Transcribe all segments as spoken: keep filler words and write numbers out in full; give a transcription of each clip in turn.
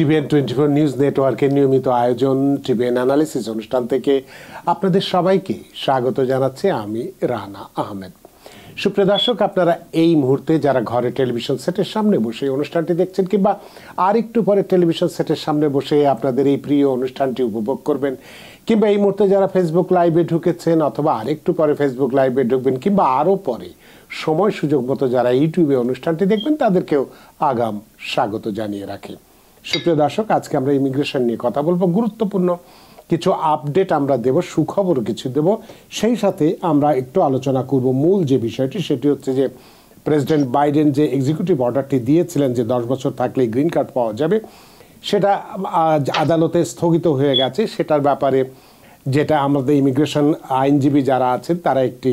TVN twenty four news নেটওয়ার্কের নিয়মিত আয়োজন টিভিএন অ্যানালিসিস অনুষ্ঠান থেকে আপনাদের সবাইকে স্বাগত জানাচ্ছি আমি রানা আহমেদ। সুপ্রিয় দর্শক, আপনারা এই মুহূর্তে যারা ঘরে টেলিভিশন সেটের সামনে বসে অনুষ্ঠানটি দেখছেন কিংবা আর একটু পরে টেলিভিশন সেটের সামনে বসে আপনাদের এই প্রিয় অনুষ্ঠানটি উপভোগ করবেন, কিংবা এই মুহূর্তে যারা ফেসবুক লাইভে ঢুকেছেন অথবা আরেকটু পরে ফেসবুক লাইভে ঢুকবেন, কিংবা আরও পরে সময় সুযোগ মতো যারা ইউটিউবে অনুষ্ঠানটি দেখবেন, তাদেরকেও আগাম স্বাগত জানিয়ে রাখি। সুপ্রিয় দর্শক, আজকে আমরা ইমিগ্রেশন নিয়ে কথা বলবো, গুরুত্বপূর্ণ কিছু আপডেট আমরা দেব, সুখবর কিছু দেব, সেই সাথে আমরা একটু আলোচনা করব মূল যে বিষয়টি, সেটি হচ্ছে যে প্রেসিডেন্ট বাইডেন যে এক্সিকিউটিভ অর্ডারটি দিয়েছিলেন যে দশ বছর থাকলে গ্রিন কার্ড পাওয়া যাবে, সেটা আদালতে স্থগিত হয়ে গেছে। সেটার ব্যাপারে যেটা আমাদের ইমিগ্রেশন আইনজীবী যারা আছেন তারা একটি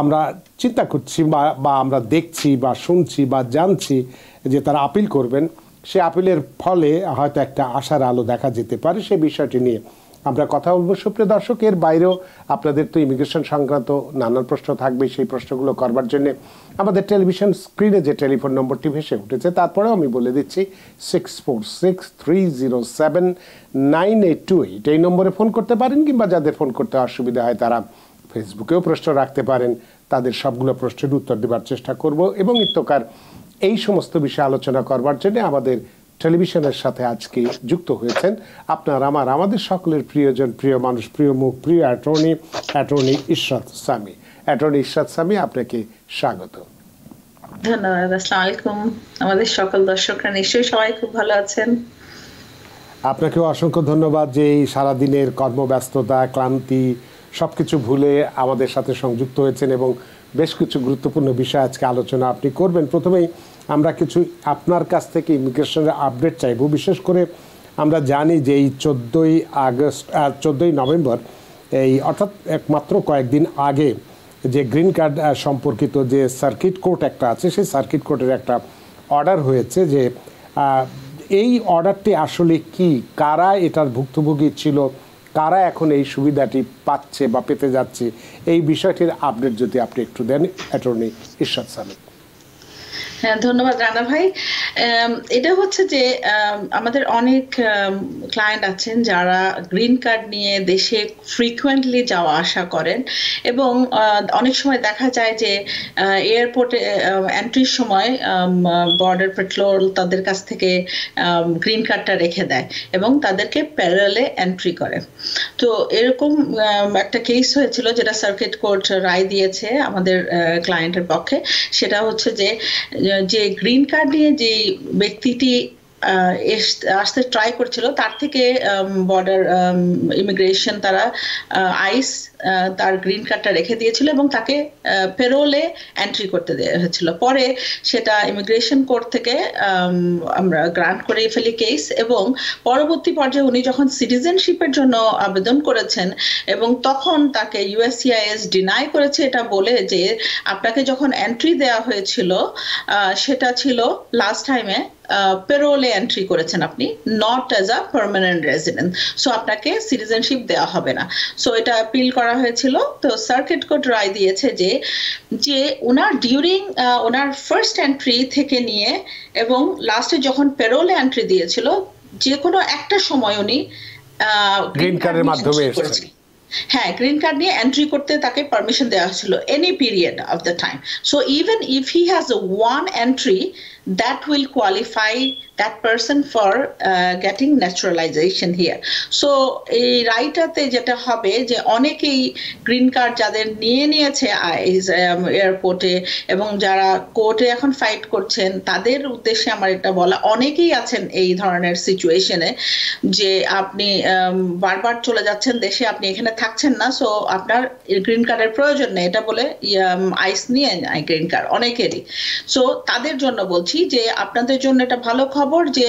আমরা চিন্তা করছি বা বা আমরা দেখছি বা শুনছি বা জানছি যে তারা আপিল করবেন, সে আপিলের ফলে হয়তো একটা আশার আলো দেখা যেতে পারে, সেই বিষয়টি নিয়ে আমরা কথা বলবো। সুপ্রিয় দর্শক, এর বাইরেও আপনাদের তো ইমিগ্রেশন সংক্রান্ত নানান প্রশ্ন থাকবে, সেই প্রশ্নগুলো করবার জন্যে আমাদের টেলিভিশন স্ক্রিনে যে টেলিফোন নম্বরটি ভেসে উঠেছে, তারপরেও আমি বলে দিচ্ছি six four six three zero seven nine eight two eight এই নম্বরে ফোন করতে পারেন, কিংবা যাদের ফোন করতে অসুবিধা হয় তারা ফেসবুকেও প্রশ্ন রাখতে পারেন, তাদের সবগুলো প্রশ্নের উত্তর দেওয়ার চেষ্টা করব। এবং ইত্যকার এই সমস্ত বিষয়ে আলোচনা করবার জন্যে আমাদের টেলিভিশনের সাথে আজকে যুক্ত হয়েছেন আপনার আমার আমাদের সকলের প্রিয়জন, প্রিয় মানুষ, প্রিয় মুখ, প্রিয় attorney attorney Ishrat Sami. Attorney Ishrat Sami, আপনাকে স্বাগত। ধন্যবাদ, আসসালামু আলাইকুম। আমাদের সকল দর্শকরা নিশ্চয়ই সবাই খুব ভালো আছেন। আপনাকেও অসংখ্য ধন্যবাদ যে এই সারাদিনের কর্মব্যস্ততা, ক্লান্তি সব কিছু ভুলে আমাদের সাথে সংযুক্ত হয়েছেন এবং বেশ কিছু গুরুত্বপূর্ণ বিষয় আজকে আলোচনা আপনি করবেন। প্রথমেই আমরা কিছু আপনার কাছ থেকে ইমিগ্রেশনের আপডেট চাইব, বিশেষ করে আমরা জানি যে এই চোদ্দোই আগস্ট আর চোদ্দোই নভেম্বর এই অর্থাৎ একমাত্র কয়েকদিন আগে যে গ্রিন কার্ড সম্পর্কিত যে সার্কিট কোর্ট একটা আছে, সেই সার্কিট কোর্টের একটা অর্ডার হয়েছে। যে এই অর্ডারটি আসলে কি, কারা এটার ভুক্তভোগী ছিল, কারা এখন এই সুবিধাটি পাচ্ছে বা পেতে যাচ্ছে, এই বিষয়টির আপডেট যদি আপনি একটু দেন অ্যাটর্নি ইশরাত সামি। হ্যাঁ, ধন্যবাদ রানা ভাই। এটা হচ্ছে যে আমাদের অনেক ক্লায়েন্ট আছেন যারা গ্রিন কার্ড নিয়ে দেশে ফ্রিকুয়েন্টলি যাওয়া আসা করেন এবং অনেক সময় দেখা যায় যে এয়ারপোর্টে এন্ট্রির সময় বর্ডার পেট্রোল তাদের কাছ থেকে গ্রিন কার্ডটা রেখে দেয় এবং তাদেরকে প্যারালে এন্ট্রি করে। তো এরকম একটা কেস হয়েছিল যেটা সার্কিট কোর্ট রায় দিয়েছে আমাদের ক্লায়েন্টের পক্ষে। সেটা হচ্ছে যে যে গ্রিন কার্ড নিয়ে যে ব্যক্তিটি আসতে ট্রাই করছিল, তার থেকে বর্ডার ইমিগ্রেশন তারা আইস তার গ্রিন কার্ডটা রেখে দিয়েছিল এবং তাকে পেরোলে এন্ট্রি করতে দেওয়া হয়েছিল। পরে সেটা ইমিগ্রেশন কোর্ট থেকে আমরা গ্রান্ট করে ফেলি কেস, এবং পরবর্তী পর্যায়ে উনি যখন সিটিজেনশিপের জন্য আবেদন করেছেন এবং তখন তাকে ইউএসসিআইএস ডিনাই করেছে এটা বলে যে আপনাকে যখন এন্ট্রি দেওয়া হয়েছিল সেটা ছিল লাস্ট টাইমে পেরোলে এন্ট্রি করেছেন আপনি, not as a permanent resident, so আপনাকে সিটিজেনশিপ দেওয়া হবে না। সো এটা আপিল করা হয়েছিল। তো সার্কিট কোর্ট রায় দিয়েছে যে যে ওনার ডিউরিং ওনার ফার্স্ট এন্ট্রি থেকে নিয়ে এবং লাস্টে যখন পেরোলে এন্ট্রি দিয়েছিল, যে কোনো একটা সময় উনি গ্রিন কার্ডের মাধ্যমে এসেছেন। হ্যাঁ, গ্রিন কার্ড নিয়ে এন্ট্রি করতে তাকে পারমিশন দেওয়া হয়েছিল any period of the time. So even if he has one entry, that will qualify that person for uh, getting naturalization here. So এই রাইটাতে যেটা হবে যে অনেকেই গ্রিন কার্ড যাদের নিয়ে নিয়েছে এয়ারপোর্টে এবং যারা কোর্টে এখন ফাইট করছেন, তাদের উদ্দেশ্যে আমার এটা বলা, অনেকেই আছেন এই ধরনের সিচুয়েশনে যে আপনি বারবার চলে যাচ্ছেন দেশে, আপনি এখানে থাকছেন না, সো আপনার গ্রিন কার্ডের প্রয়োজন নেই এটা বলে আইস নিয়ে নেয় গ্রিন কার্ড অনেকেরই। সো তাদের জন্য বলছি যে আপনাদের জন্য এটা ভালো খবর যে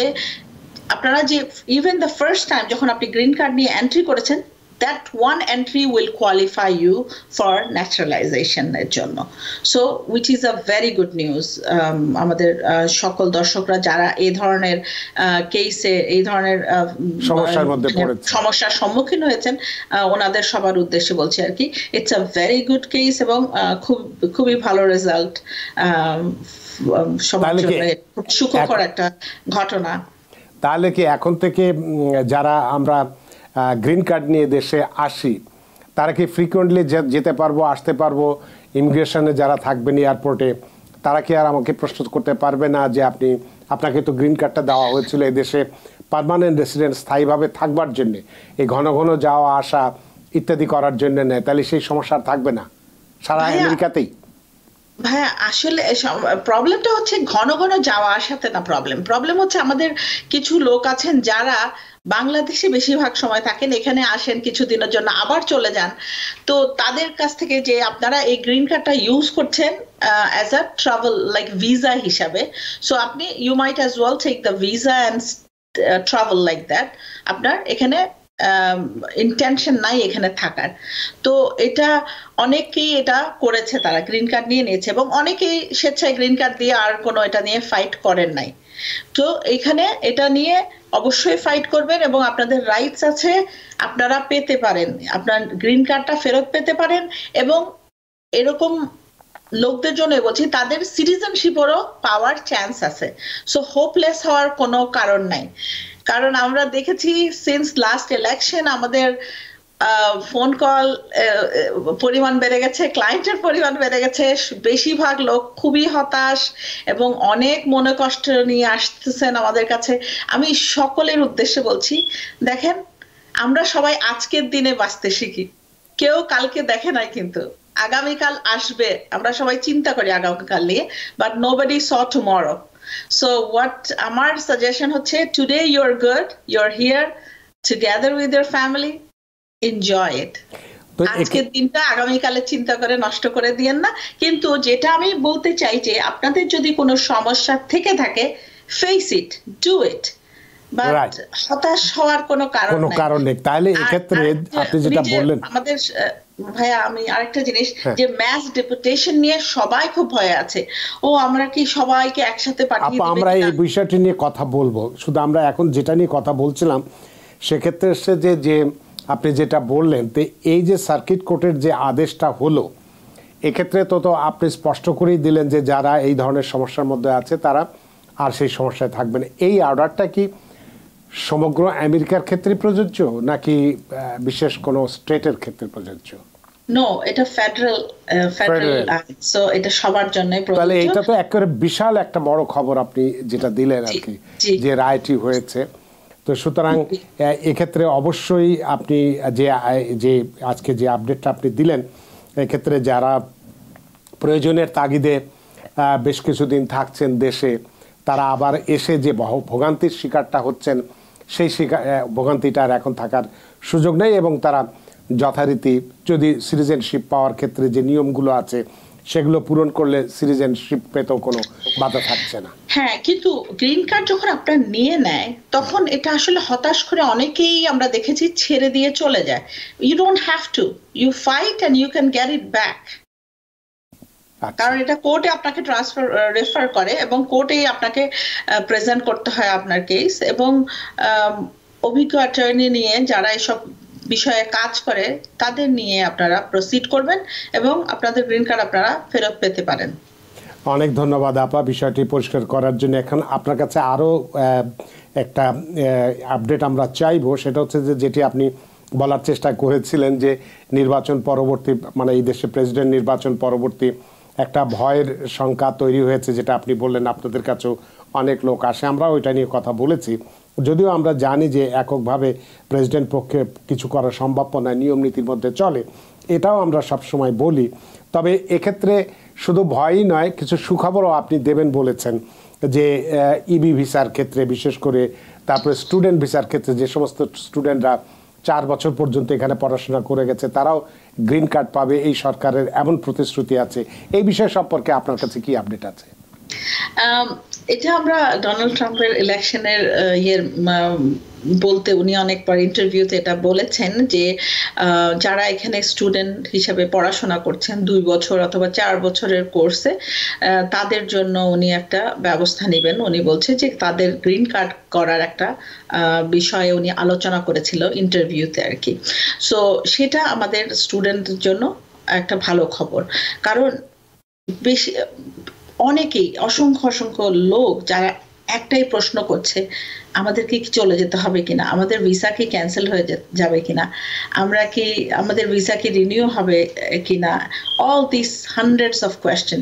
আপনারা যে ইভেন দ্য ফার্স্ট টাইম যখন আপনি গ্রিন কার্ড নিয়ে এন্ট্রি করেছেন, that one entry will qualify you for ন্যাচারালাইজেশনের জন্য। So which is a very good news আমাদের সকল দর্শকরা যারা এই ধরনের কেসে এই ধরনের সমস্যার সম্মুখীন হয়েছেন, ওনাদের সবার উদ্দেশ্যে বলছি আর কি, it's a very good case এবং খুব খুবই ভালো রেজাল্ট, সমাজের সুখকর একটা ঘটনা। তাহলে কি এখন থেকে যারা আমরা গ্রিন কার্ড নিয়ে দেশে আসি তারা কি ফ্রিকোয়েন্টলি যেতে পারবো, আসতে পারবো? ইমিগ্রেশনে যারা থাকবেন এয়ারপোর্টে তারা কি আর আমাকে প্রশ্ন করতে পারবে না যে আপনি, আপনাকে তো গ্রিন কার্ডটা দেওয়া হয়েছিল এই দেশে পার্মানেন্ট রেসিডেন্ট স্থায়ীভাবে থাকবার জন্যে, এই ঘন ঘন যাওয়া আসা ইত্যাদি করার জন্য নেয়, তাহলে সেই সমস্যা থাকবে না সারা আমেরিকাতেই? ভাই আসলে প্রবলেমটা হচ্ছে ঘন ঘন যাওয়া আসাতে না, প্রবলেম প্রবলেম হচ্ছে আমাদের কিছু লোক আছেন যারা বাংলাদেশে বেশিরভাগ সময় থাকেন, এখানে আসেন কিছুদিনের জন্য আবার চলে যান। তো তাদের কাছ থেকে যে আপনারা এই গ্রিন কার্ডটা ইউজ করছেন as a travel like visa হিসাবে, সো আপনি you might as well take the visa and travel like that. আপনার এখানে ইন্টেনশন নাই এখানে থাকার। তো এটা অনেকেই এটা করেছে, তারা গ্রিন কার্ড নিয়ে নিয়েছে এবং অনেকেই স্বেচ্ছায় গ্রিন কার্ড দিয়ে আর কোনো এটা নিয়ে ফাইট করেন নাই। তো এখানে এটা নিয়ে অবশ্যই ফাইট করবেন এবং আপনাদের রাইটস আছে, আপনারা পেতে পারেন, আপনার গ্রিন কার্ডটা ফেরত পেতে পারেন। এবং এরকম লোকদের জন্য বলছি, তাদের সিটিজেনশিপেরও পাওয়ার চান্স আছে। সো হোপলেস হওয়ার কোনো কারণ নাই, কারণ আমরা দেখেছি সিন্স লাস্ট ইলেকশন আমাদের ফোন কল পরিমাণ বেড়ে গেছে, ক্লায়েন্টের পরিমাণ বেড়ে গেছে, বেশিরভাগ লোক খুবই হতাশ এবং অনেক মনে কষ্ট নিয়ে আসতেছেন আমাদের কাছে। আমি সকলের উদ্দেশ্যে বলছি, দেখেন আমরা সবাই আজকের দিনে বাঁচতে শিখি, কেউ কালকে দেখে নাই কিন্তু আগামীকাল আসবে। আমরা সবাই চিন্তা করি আগামীকাল নিয়ে, but nobody saw tomorrow. So what আমার সাজেশন হচ্ছে, today you are good, you are here together with your family, enjoy it. আজকের দিনটা আগামীকালের চিন্তা করে নষ্ট করে দিয়েন না। কিন্তু যেটা আমি বলতে চাই যে আপনাদের যদি কোনো সমস্যা থেকে থাকে, face it, do it, but হতাশ হওয়ার কোনো কারণ কোনো কারণ নেই। তাহলে এই ক্ষেত্রে আপনি যেটা বললেন আমাদের ভাইয়া, আমি আরেকটা জিনিস যে ম্যাস ডেপুটেশন নিয়ে সবাই খুব ভয় আছে, ও আমরা কি সবাইকে একসাথে পাঠিয়ে দেব? আমরা এই বিষয়টি নিয়ে কথা বলবো, শুধু আমরা এখন যেটা নিয়ে কথা বলছিলাম সেক্ষেত্রে সে যে যে আপনি যেটা বললেন, তো এই যে সার্কিট কোর্টের যে আদেশটা হলো, এক্ষেত্রে তো তো আপনি স্পষ্ট করেই দিলেন যে যারা এই ধরনের সমস্যার মধ্যে আছে তারা আর সেই সমস্যায় থাকবে না। এই অর্ডারটা কি সমগ্র আমেরিকার ক্ষেত্রে প্রযোজ্য নাকি বিশেষ কোনো স্টেটের ক্ষেত্রে প্রযোজ্য? নো, এটা ফেডারেল ফেডারেল সো এটা সবার জন্য প্রযোজ্য। তাহলে এটা তো একেবারে বিশাল একটা বড় খবর আপনি যেটা দিলেন আর কি, যে রায়টি হয়েছে। তো সুতরাং এক্ষেত্রে অবশ্যই আপনি যে যে আজকে যে আপডেটটা আপনি দিলেন, এক্ষেত্রে যারা প্রয়োজনের তাগিদে বেশ কিছুদিন থাকছেন দেশে, তারা আবার এসে যে ভোগান্তির শিকারটা হচ্ছেন, সেই শিকার ভোগান্তিটার এখন থাকার সুযোগ নেই এবং তারা যথারীতি যদি সিটিজেনশিপ পাওয়ার ক্ষেত্রে যে নিয়মগুলো আছে সেগুলো পূরণ করলে সিটিজেনশিপ পেতেও কোনো বাধা থাকছে না। হ্যাঁ, কিন্তু গ্রিন কার্ড যখন আপনার নিয়ে নেয় তখন এটা আসলে হতাশ করে অনেকেই আমরা দেখেছি ছেড়ে দিয়ে চলে যায়। You don't have to, you fight and you can get it back. কারণ এটা কোর্টে আপনাকে ট্রান্সফার রেফার করে এবং কোর্টেই আপনাকে প্রেজেন্ট করতে হয় আপনার কেস। এবং অভিজ্ঞ অ্যাটর্নি নিয়ে যারা এসব বিষয়ে কাজ করে তাদের নিয়ে আপনারা প্রসিড করবেন এবং আপনাদের গ্রিন কার্ড আপনারা ফেরত পেতে পারেন। অনেক ধন্যবাদ আপা বিষয়টি পরিষ্কার করার জন্য। এখন আপনার কাছে আরও একটা আপডেট আমরা চাইবো, সেটা হচ্ছে যে যেটি আপনি বলার চেষ্টা করেছিলেন যে নির্বাচন পরবর্তী, মানে এই দেশে প্রেসিডেন্ট নির্বাচন পরবর্তী একটা ভয়ের সংখ্যা তৈরি হয়েছে, যেটা আপনি বললেন আপনাদের কাছেও অনেক লোক আসে। আমরা ওইটা নিয়ে কথা বলেছি, যদিও আমরা জানি যে এককভাবে প্রেসিডেন্ট পক্ষে কিছু করা সম্ভব নয়, নিয়ম নীতির মধ্যে চলে, এটাও আমরা সবসময় বলি। তবে এক্ষেত্রে শুধু ভয়ই নয়, কিছু সুখবরও আপনি দেবেন বলেছেন, যে ইবি ভিসার ক্ষেত্রে বিশেষ করে, তারপরে স্টুডেন্ট ভিসার ক্ষেত্রে যে সমস্ত স্টুডেন্টরা চার বছর পর্যন্ত এখানে পড়াশোনা করে গেছে তারাও গ্রিন কার্ড পাবে, এই সরকারের এমন প্রতিশ্রুতি আছে। এই বিষয় সম্পর্কে আপনার কাছে কি আপডেট আছে? এটা আমরা ডোনাল্ড ট্রাম্পের ইলেকশনের ইয়ের বলতে, উনি অনেকবার ইন্টারভিউতে এটা বলেছেন যে যারা এখানে স্টুডেন্ট হিসাবে পড়াশোনা করছেন দুই বছর অথবা চার বছরের কোর্সে, তাদের জন্য উনি একটা ব্যবস্থা নেবেন। উনি বলছে যে তাদের গ্রিন কার্ড করার একটা বিষয়ে উনি আলোচনা করেছিল ইন্টারভিউতে আর কি। সো সেটা আমাদের স্টুডেন্টদের জন্য একটা ভালো খবর, কারণ বেশি অনেকেই অসংখ্য অসংখ্য লোক যারা একটাই প্রশ্ন করছে আমাদেরকে কি চলে যেতে হবে কিনা, আমাদের ভিসা কি ক্যান্সেল হয়ে যাবে কিনা, আমরা কি আমাদের ভিসা কি রিনিউ হবে কিনা, all this hundreds of question,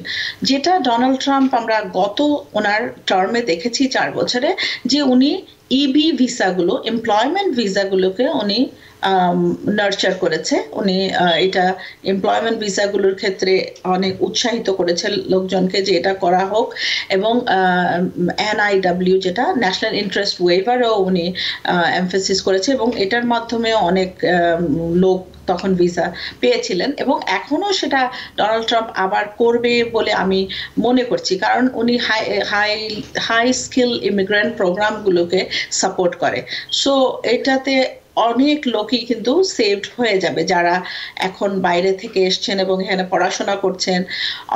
যেটা ডোনাল্ড ট্রাম্প আমরা গত ওনার টার্মে দেখেছি চার বছরে, যে উনি ইবি ভিসাগুলো, এমপ্লয়মেন্ট ভিসাগুলোকে উনি নার্চার করেছে, উনি এটা এমপ্লয়মেন্ট ভিসাগুলোর ক্ষেত্রে অনেক উৎসাহিত করেছে লোকজনকে যে এটা করা হোক, এবং এনআইডব্লিউ যেটা ন্যাশনাল ইন্টারেস্ট ওয়েভারও উনি এমফেসিস করেছে, এবং এটার মাধ্যমে অনেক লোক তখন ভিসা পেয়েছিলেন, এবং এখনও সেটা ডোনাল্ড ট্রাম্প আবার করবে বলে আমি মনে করছি, কারণ উনি high high high skill immigrant প্রোগ্রামগুলোকে সাপোর্ট করে। সো এটাতে অনেক লোকই কিন্তু সেভড হয়ে যাবে, যারা এখন বাইরে থেকে এসছেন এবং এখানে পড়াশোনা করছেন,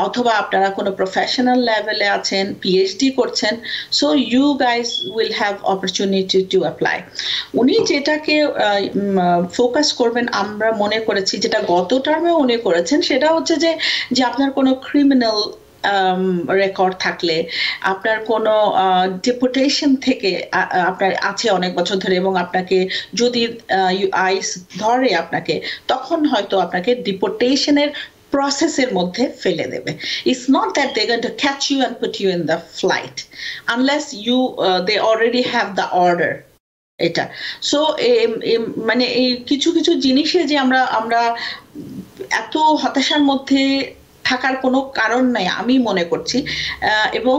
অথবা আপনারা কোনো প্রফেশনাল লেভেলে আছেন, পিএইচডি করছেন। So you guys will have opportunity to apply. উনি যেটাকে ফোকাস করবেন আমরা মনে করেছি, যেটা গত টার্মে উনি করেছেন, সেটা হচ্ছে যে যে আপনার কোনো ক্রিমিনাল রেকর্ড থাকলে, আপনার কোনো ডিপোর্টেশন থেকে আপনার আছে অনেক বছর ধরে, এবং আপনাকে যদি আইস ধরে আপনাকে, তখন হয়তো আপনাকে ডিপোর্টেশনের প্রসেসের মধ্যে ফেলে দেবে। It's not that they going to catch you and put you in the flight unless you they already have the order. এটা সো মানে এই কিছু কিছু জিনিসে যে আমরা আমরা এত হতাশার মধ্যে থাকার কোনো কারণ নাই আমি মনে করছি। এবং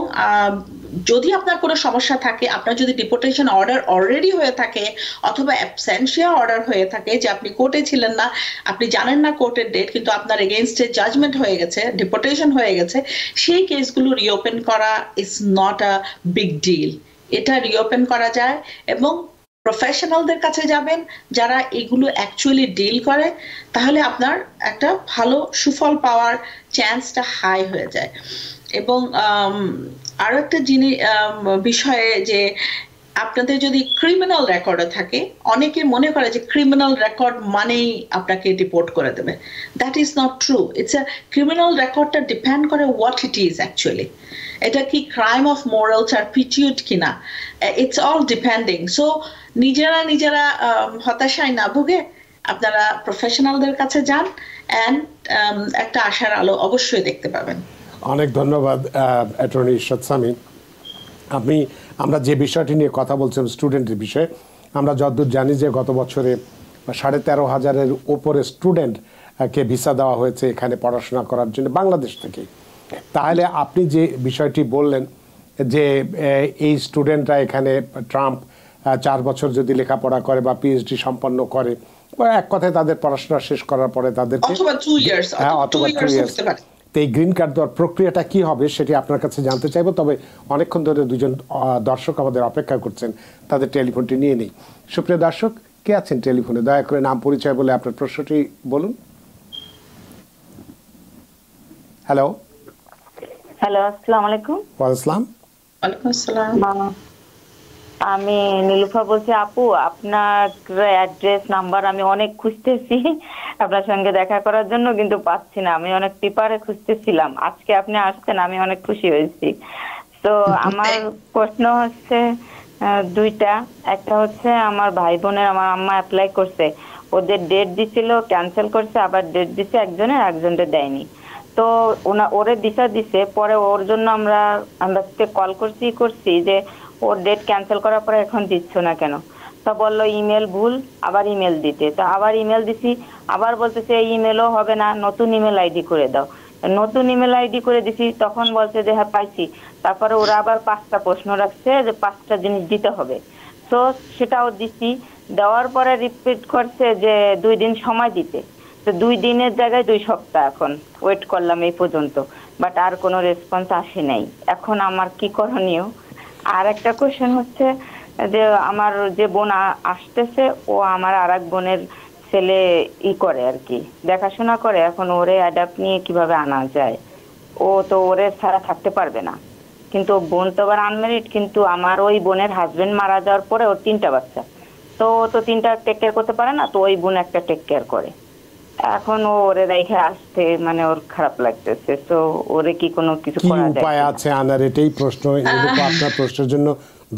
যদি আপনার কোনো সমস্যা থাকে, আপনার যদি ডিপোর্টেশন অর্ডার অলরেডি হয়ে থাকে, অথবা অ্যাবসেন্সিয়া অর্ডার হয়ে থাকে, যে আপনি কোর্টে ছিলেন না, আপনি জানেন না কোর্টের ডেট, কিন্তু আপনার এগেইনস্টে জাজমেন্ট হয়ে গেছে, ডিপোর্টেশন হয়ে গেছে, সেই কেসগুলো রিওপেন করা is not a big deal. এটা রিওপেন করা যায়, এবং প্রফেশনালদের কাছে যাবেন যারা এগুলো অ্যাকচুয়ালি ডিল করে, তাহলে আপনার একটা ভালো সুফল পাওয়ার চান্সটা হাই হয়ে যায়। এবং আরও একটা জিনিস বিষয়ে, যে আপনাদের যদি ক্রিমিনাল রেকর্ডও থাকে, অনেকে মনে করে যে ক্রিমিনাল রেকর্ড মানেই আপনাকে ডিপোর্ট করে দেবে। That is not true. It's a criminal রেকর্ডটা ডিপেন্ড করে হোয়াট ইট ইজ অ্যাকচুয়ালি। এটা কি ক্রাইম অফ মোরাল চারপিটিউড কিনা, ইটস অল ডিপেন্ডিং। সো নিজেরা নিজেরা হতাশায় না ভুগে আপনারা প্রফেশনালদের কাছে যান, অ্যান্ড একটা আশার আলো অবশ্যই দেখতে পাবেন। অনেক ধন্যবাদ অ্যাটর্নি ইরশাদ সামি। আপনি আমরা যে বিষয়টি নিয়ে কথা বলছিলাম, স্টুডেন্টের বিষয়ে, আমরা যতদূর জানি যে গত বছরে সাড়ে তেরো হাজারের ওপরে স্টুডেন্টকে ভিসা দেওয়া হয়েছে এখানে পড়াশোনা করার জন্য বাংলাদেশ থেকে। তাহলে আপনি যে বিষয়টি বললেন যে এই স্টুডেন্টরা এখানে ট্রাম্প চার বছর যদি লেখাপড়া করে বা পিএইচডি সম্পন্ন করে, এক কথায় তাদের পড়াশোনা শেষ করার পরে তাদেরকে অথবা টু ইয়ার্স তো এই গ্রিন কার্ড দেওয়ার প্রক্রিয়াটা কী হবে সেটি আপনার কাছে জানতে চাইব। তবে অনেকক্ষণ ধরে দুজন দর্শক আমাদের অপেক্ষা করছেন, তাদের টেলিফোনটি নিয়ে নিই। সুপ্রিয় দর্শক, কে আছেন টেলিফোনে? দয়া করে নাম পরিচয় বলে আপনার প্রশ্নটি বলুন। হ্যালো হ্যালো, আসসালামু আলাইকুম। ওয়ালাইকুম আসসালাম। আমি নীলুফা বলছি। আপু, আপনার অ্যাড্রেস নাম্বার আমি অনেক খুঁজতেছি আপনার সঙ্গে দেখা করার জন্য, কিন্তু পাচ্ছি না। আমি অনেক পেপারে খুঁজতেছিলাম, আজকে আপনি আসছেন, আমি অনেক খুশি হয়েছি। তো আমার প্রশ্ন হচ্ছে দুইটা। একটা হচ্ছে আমার ভাই বোনের, আমার আম্মা অ্যাপ্লাই করছে, ওদের ডেট দিছিল, ক্যান্সেল করছে, আবার ডেট দিছে একজনের, একজনটা দেয়নি। তো ওনা ওরে ভিসা দিছে, পরে ওর জন্য আমরা আমরা কল করছি করছি যে ওর ডেট ক্যান্সেল করার পরে এখন দিচ্ছ না কেন? তা বললো ইমেল ভুল, আবার ইমেল দিতে। তো আবার ইমেল দিছি, আবার বলতেছে এই ইমেলও হবে না, নতুন ইমেল আইডি করে দাও। নতুন ইমেল আইডি করে দিছি, তখন বলছে যে হ্যাঁ পাইছি। তারপরে ওরা আবার পাঁচটা প্রশ্ন রাখছে যে পাঁচটা জিনিস দিতে হবে। তো সেটাও দিছি, দেওয়ার পরে রিপিট করছে যে দুই দিন সময় দিতে। তো দুই দিনের জায়গায় দুই সপ্তাহ এখন ওয়েট করলাম এই পর্যন্ত, বাট আর কোনো রেসপন্স আসে নাই। এখন আমার কি করণীয়? আর একটা কোয়েশ্চেন হচ্ছে যে আমার যে বোন আসতেছে, ও আমার আর এক বোনের ছেলে ই করে আর কি, দেখাশোনা করে। এখন ওরে অ্যাডাপ্ট নিয়ে কিভাবে আনা যায়? ও তো ওরে ছাড়া থাকতে পারবে না, কিন্তু বোন তো আবার আনমেরিড। কিন্তু আমার ওই বোনের হাজবেন্ড মারা যাওয়ার পরে ওর তিনটা বাচ্চা, তো ও তো তিনটা টেক কেয়ার করতে পারে না, তো ওই বোন একটা টেক কেয়ার করে। এখন ওরে রেখে আসতে মানে ওর খারাপ লাগতেছে। তো ওরে কি কোনো কিছু করা যায়? উপায় আছে আনার? এটাই প্রশ্ন। আপনার প্রশ্নের জন্য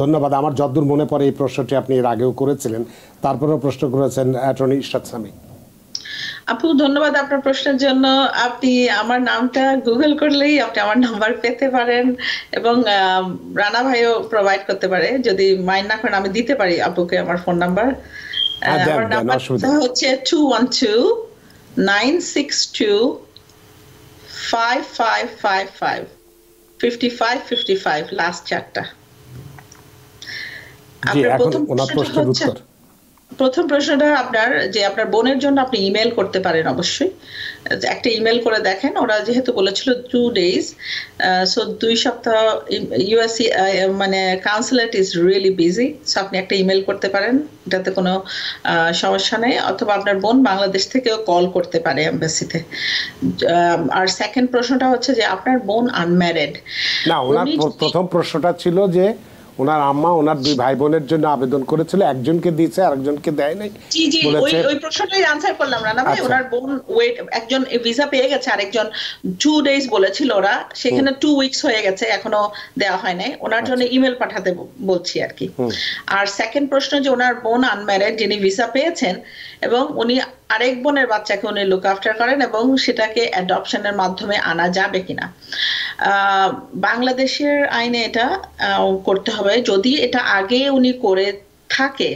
ধন্যবাদ। আমার যতদূর মনে পড়ে এই প্রশ্নটি আপনি এর আগেও করেছিলেন, তারপরেও প্রশ্ন করেছেন অ্যাটর্নি ইরশাদ সামি। আপু ধন্যবাদ আপনার প্রশ্নের জন্য। আপনি আমার নামটা গুগল করলেই আপনি আমার নাম্বার পেতে পারেন, এবং রানা ভাইও প্রোভাইড করতে পারে যদি মাইন্ড না করেন। আমি দিতে পারি আপুকে আমার ফোন নাম্বার। আমার নাম্বার হচ্ছে two one two nine six two five five five five fifty five fifty five last চারটা। প্রথম প্রশ্নটা আপনার যে আপনার বোনের জন্য আপনি ইমেল করতে পারেন, অবশ্যই একটা ইমেল করে দেখেন। ওরা যেহেতু বলেছিল টু ডেজ সো দুই সপ্তাহ ইউএসসি মানে consulate is really busy, so আপনি একটা ইমেল করতে পারেন, এটাতে কোনো সমস্যা নেই। অথবা আপনার বোন বাংলাদেশ থেকেও কল করতে পারে এম্বাসিতে। আর সেকেন্ড প্রশ্নটা হচ্ছে যে আপনার বোন আনম্যারিড না? ওনার প্রথম প্রশ্নটা ছিল যে ওনার আম্মা ওনার দুই ভাই বোনের জন্য আবেদন করেছিল, একজনকে দিয়েছে আরেকজনকে দেয় নাই। জি জি ওই ওই প্রশ্নটাই আনসার করলাম রানা ভাই। ওনার বোন ওয়েট, একজন ভিসা পেয়ে গেছে, আরেকজন টু ডেজ বলেছিল ওরা, সেখানে টু উইকস হয়ে গেছে, এখনো দেওয়া হয় নাই। ওনার জন্য ইমেল পাঠাতে বলছি আর কি। আর সেকেন্ড প্রশ্ন যে ওনার বোন আনম্যারিড যিনি ভিসা পেয়েছেন, এবং উনি আরেক বোনের বাচ্চাকে উনি লুক আফটার করেন, এবং সেটাকে অ্যাডপশনের মাধ্যমে আনা যাবে কিনা। বাংলাদেশের আইনে এটা করতে হবে, যদি এটা আগে উনি করে থাকে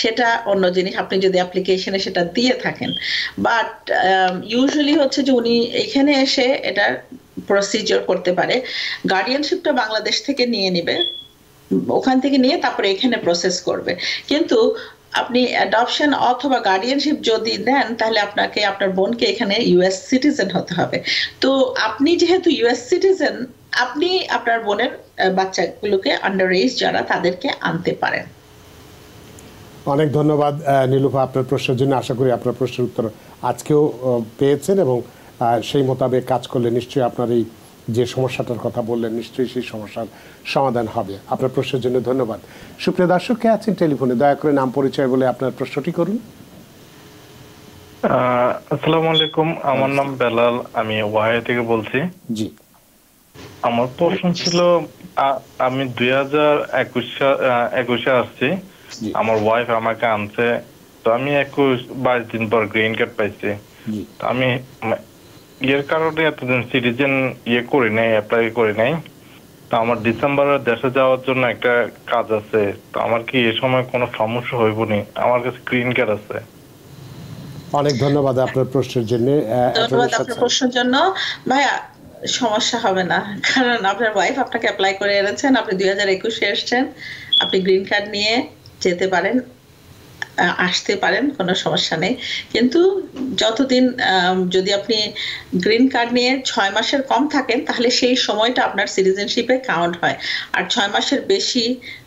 সেটা অন্য জিনিস, আপনি যদি অ্যাপ্লিকেশনে সেটা দিয়ে থাকেন। বাট ইউজুয়ালি হচ্ছে যে উনি এখানে এসে এটার প্রসিজিওর করতে পারে। গার্ডিয়ানশিপটা বাংলাদেশ থেকে নিয়ে নেবে, ওখান থেকে নিয়ে তারপরে এখানে প্রসেস করবে। কিন্তু আপনি অ্যাডপশন অথবা গার্ডিয়ানশিপ যদি দেন তাহলে আপনাকে আপনার বোনকে এখানে ইউএস সিটিজেন হতে হবে। তো আপনি যেহেতু ইউএস সিটিজেন, আপনি আপনার বোনের বাচ্চাগুলোকে আন্ডার এজ যারা তাদেরকে আনতে পারেন। অনেক ধন্যবাদ নীলুফা আপনার প্রশ্নের জন্য। আশা করি আপনার প্রশ্নের উত্তর আজকেও পেয়েছেন, এবং সেই মোতাবেক কাজ করলে নিশ্চয়ই আপনার এই যে সমস্যাটার কথা বললেন নিশ্চয়ই সেই সমস্যার সমাধান হবে। আপনার প্রশ্নের জন্য ধন্যবাদ। সুপ্রিয় দর্শক, কে আছেন টেলিফোনে? দয়া করে নাম পরিচয় বলে আপনার প্রশ্নটি করুন। আসসালামু আলাইকুম, আমার নাম বেলাল, আমি ওয়াহাই থেকে বলছি। জি, আমার প্রশ্ন ছিল, আমি দুই হাজার একুশ একুশে আসছি, আমার ওয়াইফ আমাকে আনছে, তো আমি একুশ বাইশ দিন পর গ্রিন কার্ড পাইছি। আমি এর কারণে এতদিন সিটিজেন ইয়ে করি নাই, অ্যাপ্লাই করি নাই। তো আমার ডিসেম্বরে দেশে যাওয়ার জন্য একটা কাজ আছে, তো আমার কি এই সময় কোনো সমস্যা হইব না? আমার কাছে গ্রিন কার্ড আছে। অনেক ধন্যবাদ আপনার প্রশ্নের জন্য। ধন্যবাদ আপনার প্রশ্নের জন্য ভাইয়া। সমস্যা হবে না, কারণ আপনার ওয়াইফ আপনাকে অ্যাপ্লাই করে এনেছেন, আপনি দুই হাজার একুশে এসছেন, আপনি গ্রিন কার্ড নিয়ে যেতে পারেন, আসতে পারেন, কোনো সমস্যা নেই। কিন্তু যতদিন যদি আপনি গ্রিন কার্ড নিয়ে ছয় মাসের কম থাকেন তাহলে সেই সময়টা আপনার সিটিজেনশিপে কাউন্ট হয়, আর ছয় মাসের বেশি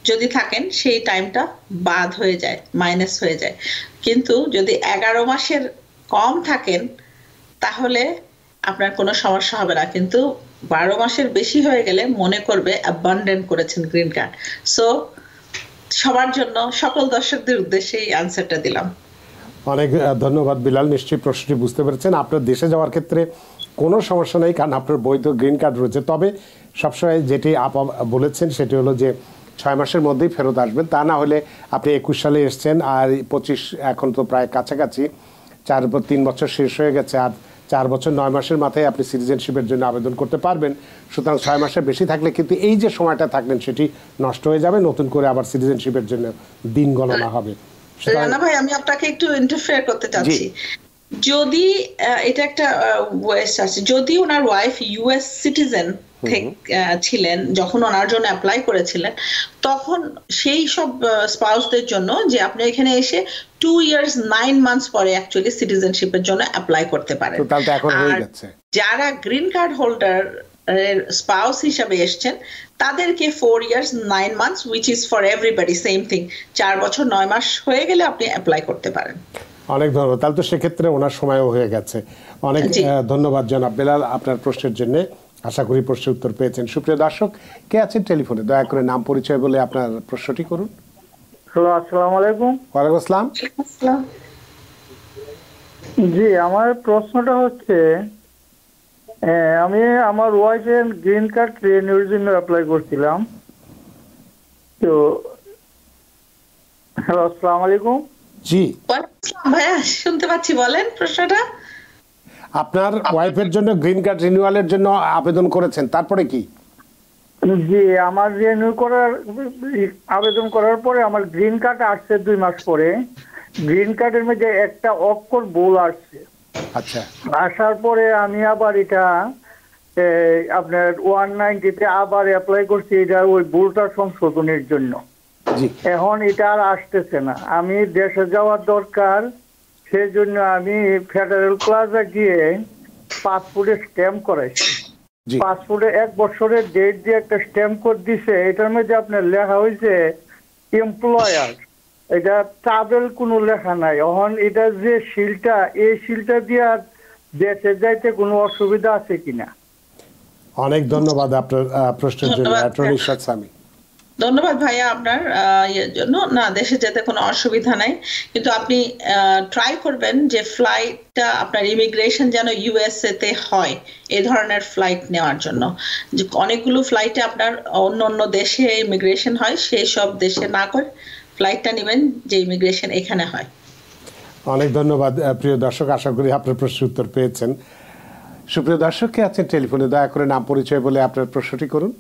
যদি থাকেন সেই টাইমটা বাদ হয়ে যায়, মাইনাস হয়ে যায়। কিন্তু যদি এগারো মাসের কম থাকেন তাহলে আপনার কোনো সমস্যা হবে না, কিন্তু বারো মাসের বেশি হয়ে গেলে মনে করবে অ্যাবান্ডেন্ট করেছেন গ্রিন কার্ড। সো সবার জন্য, সকল দর্শকদের উদ্দেশ্যে এই আনসারটা দিলাম। অনেক ধন্যবাদ বিলাল, নিশ্চয়ই প্রশ্নটি বুঝতে পেরেছেন। আপনার দেশে যাওয়ার ক্ষেত্রে কোনো সমস্যা নেই, কারণ আপনার বৈধ গ্রিন কার্ড রয়েছে। তবে সবসময় যেটি আপা বলেছেন সেটি হলো যে ছয় মাসের মধ্যেই ফেরত আসবেন, তা না হলে আপনি একুশ সালে এসছেন আর পঁচিশ, এখন তো প্রায় কাছাকাছি চার তিন বছর শেষ হয়ে গেছে, আর চার বছর নয় মাসের মাথায় আপনি সিটিজেনশিপের জন্য আবেদন করতে পারবেন। সুতরাং ছয় মাসের বেশি থাকলে কিন্তু এই যে সময়টা থাকলেন সেটি নষ্ট হয়ে যাবে, নতুন করে আবার সিটিজেনশিপের জন্য দিন গণনা হবে। রানা ভাই, আমি আপনাকে একটু ইন্টারফেয়ার করতে চাচ্ছি। যদি এটা একটা ওয়েস্ট আছে, যদি ওনার ওয়াইফ ইউএস সিটিজেন ছিলেন যখন ওনার জন্য অ্যাপ্লাই করেছিলেন, তখন সেই সব স্পাউসদের জন্য যে আপনি এখানে এসে টু ইয়ার্স নাইন মান্থস পরে অ্যাকচুয়ালি সিটিজেনশিপের জন্য অ্যাপ্লাই করতে পারেন। যারা গ্রিন কার্ড হোল্ডার স্পাউস হিসাবে এসছেন তাদেরকে four years nine months which is for everybody same thing, চার বছর নয় মাস হয়ে গেলে আপনি অ্যাপ্লাই করতে পারেন। অনেক ধন্যবাদ। তাহলে তো সেক্ষেত্রে ওনার সময়ও হয়ে গেছে। অনেক ধন্যবাদ জনাব বেলাল আপনার প্রশ্নের জন্য। আশা করি প্রশ্নের উত্তর পেয়েছেন। সুপ্রিয় দর্শক, কে আছেন টেলিফোনে? দয়া করে নাম পরিচয় বলে আপনার প্রশ্নটি করুন। আসসালামু আলাইকুম। ওয়ালাইকুম আসসালাম। জি, আমার প্রশ্নটা হচ্ছে আমি আমার ওয়াইফের গ্রিন কার্ড রিনিউর জন্য অ্যাপ্লাই করছিলাম, তো হ্যালো, আসসালামু আলাইকুম। জি ভাইয়া, শুনতে পাচ্ছি, বলেন প্রশ্নটা। আপনার ওয়াইফের জন্য গ্রিন কার্ড রিনিউয়ালের জন্য আবেদন করেছেন, তারপরে কি? জি, আমার রিনিউ করার আবেদন করার পরে আমার গ্রিন কার্ড আসছে দুই মাস পরে। গ্রিন কার্ডের মধ্যে একটা অক্ষর ভুল আসছে। আচ্ছা, আসার পরে আমি আবার এটা আপনার ওয়ান নাইনটিতে আবার অ্যাপ্লাই করছি এটা ওই ভুলটা সংশোধনের জন্য। এখন এটা আর আসতেছে না। আমি দেশে যাওয়ার দরকার, সেই জন্য আমি ফেডারেল প্লাজা গিয়ে পাসপোর্টে স্ট্যাম্প করাইছি। পাসপোর্টে এক বছরের ডেট দিয়ে একটা স্ট্যাম্প কোড দিছে, এটার মধ্যে আপনার লেখা হয়েছে এমপ্লয়ার, এটা ট্রাভেল কোনো লেখা নাই। এখন এটা যে শিলটা, এই শিলটা দিয়ে আর দেশে যাইতে কোনো অসুবিধা আছে কিনা? অনেক ধন্যবাদ আপনার প্রশ্নের জন্য অ্যাটর্নি সামি। ধন্যবাদ ভাইয়া আপনার ইয়ের জন্য। না, দেশে যেতে কোনো অসুবিধা নাই, কিন্তু আপনি ট্রাই করবেন যে ফ্লাইটটা আপনার ইমিগ্রেশন যেন ইউএসএ তে হয়, এ ধরনের ফ্লাইট নেওয়ার জন্য। যে অনেকগুলো ফ্লাইটে আপনার অন্য অন্য দেশে ইমিগ্রেশন হয়, সেই সব দেশে না করে ফ্লাইটটা নেবেন যে ইমিগ্রেশন এখানে হয়। অনেক ধন্যবাদ প্রিয় দর্শক, আশা করি আপনার প্রশ্নের উত্তর পেয়েছেন। সুপ্রিয় দর্শককে আছেন টেলিফোনে, দয়া করে নাম পরিচয় বলে আপনার প্রশ্নটি করুন।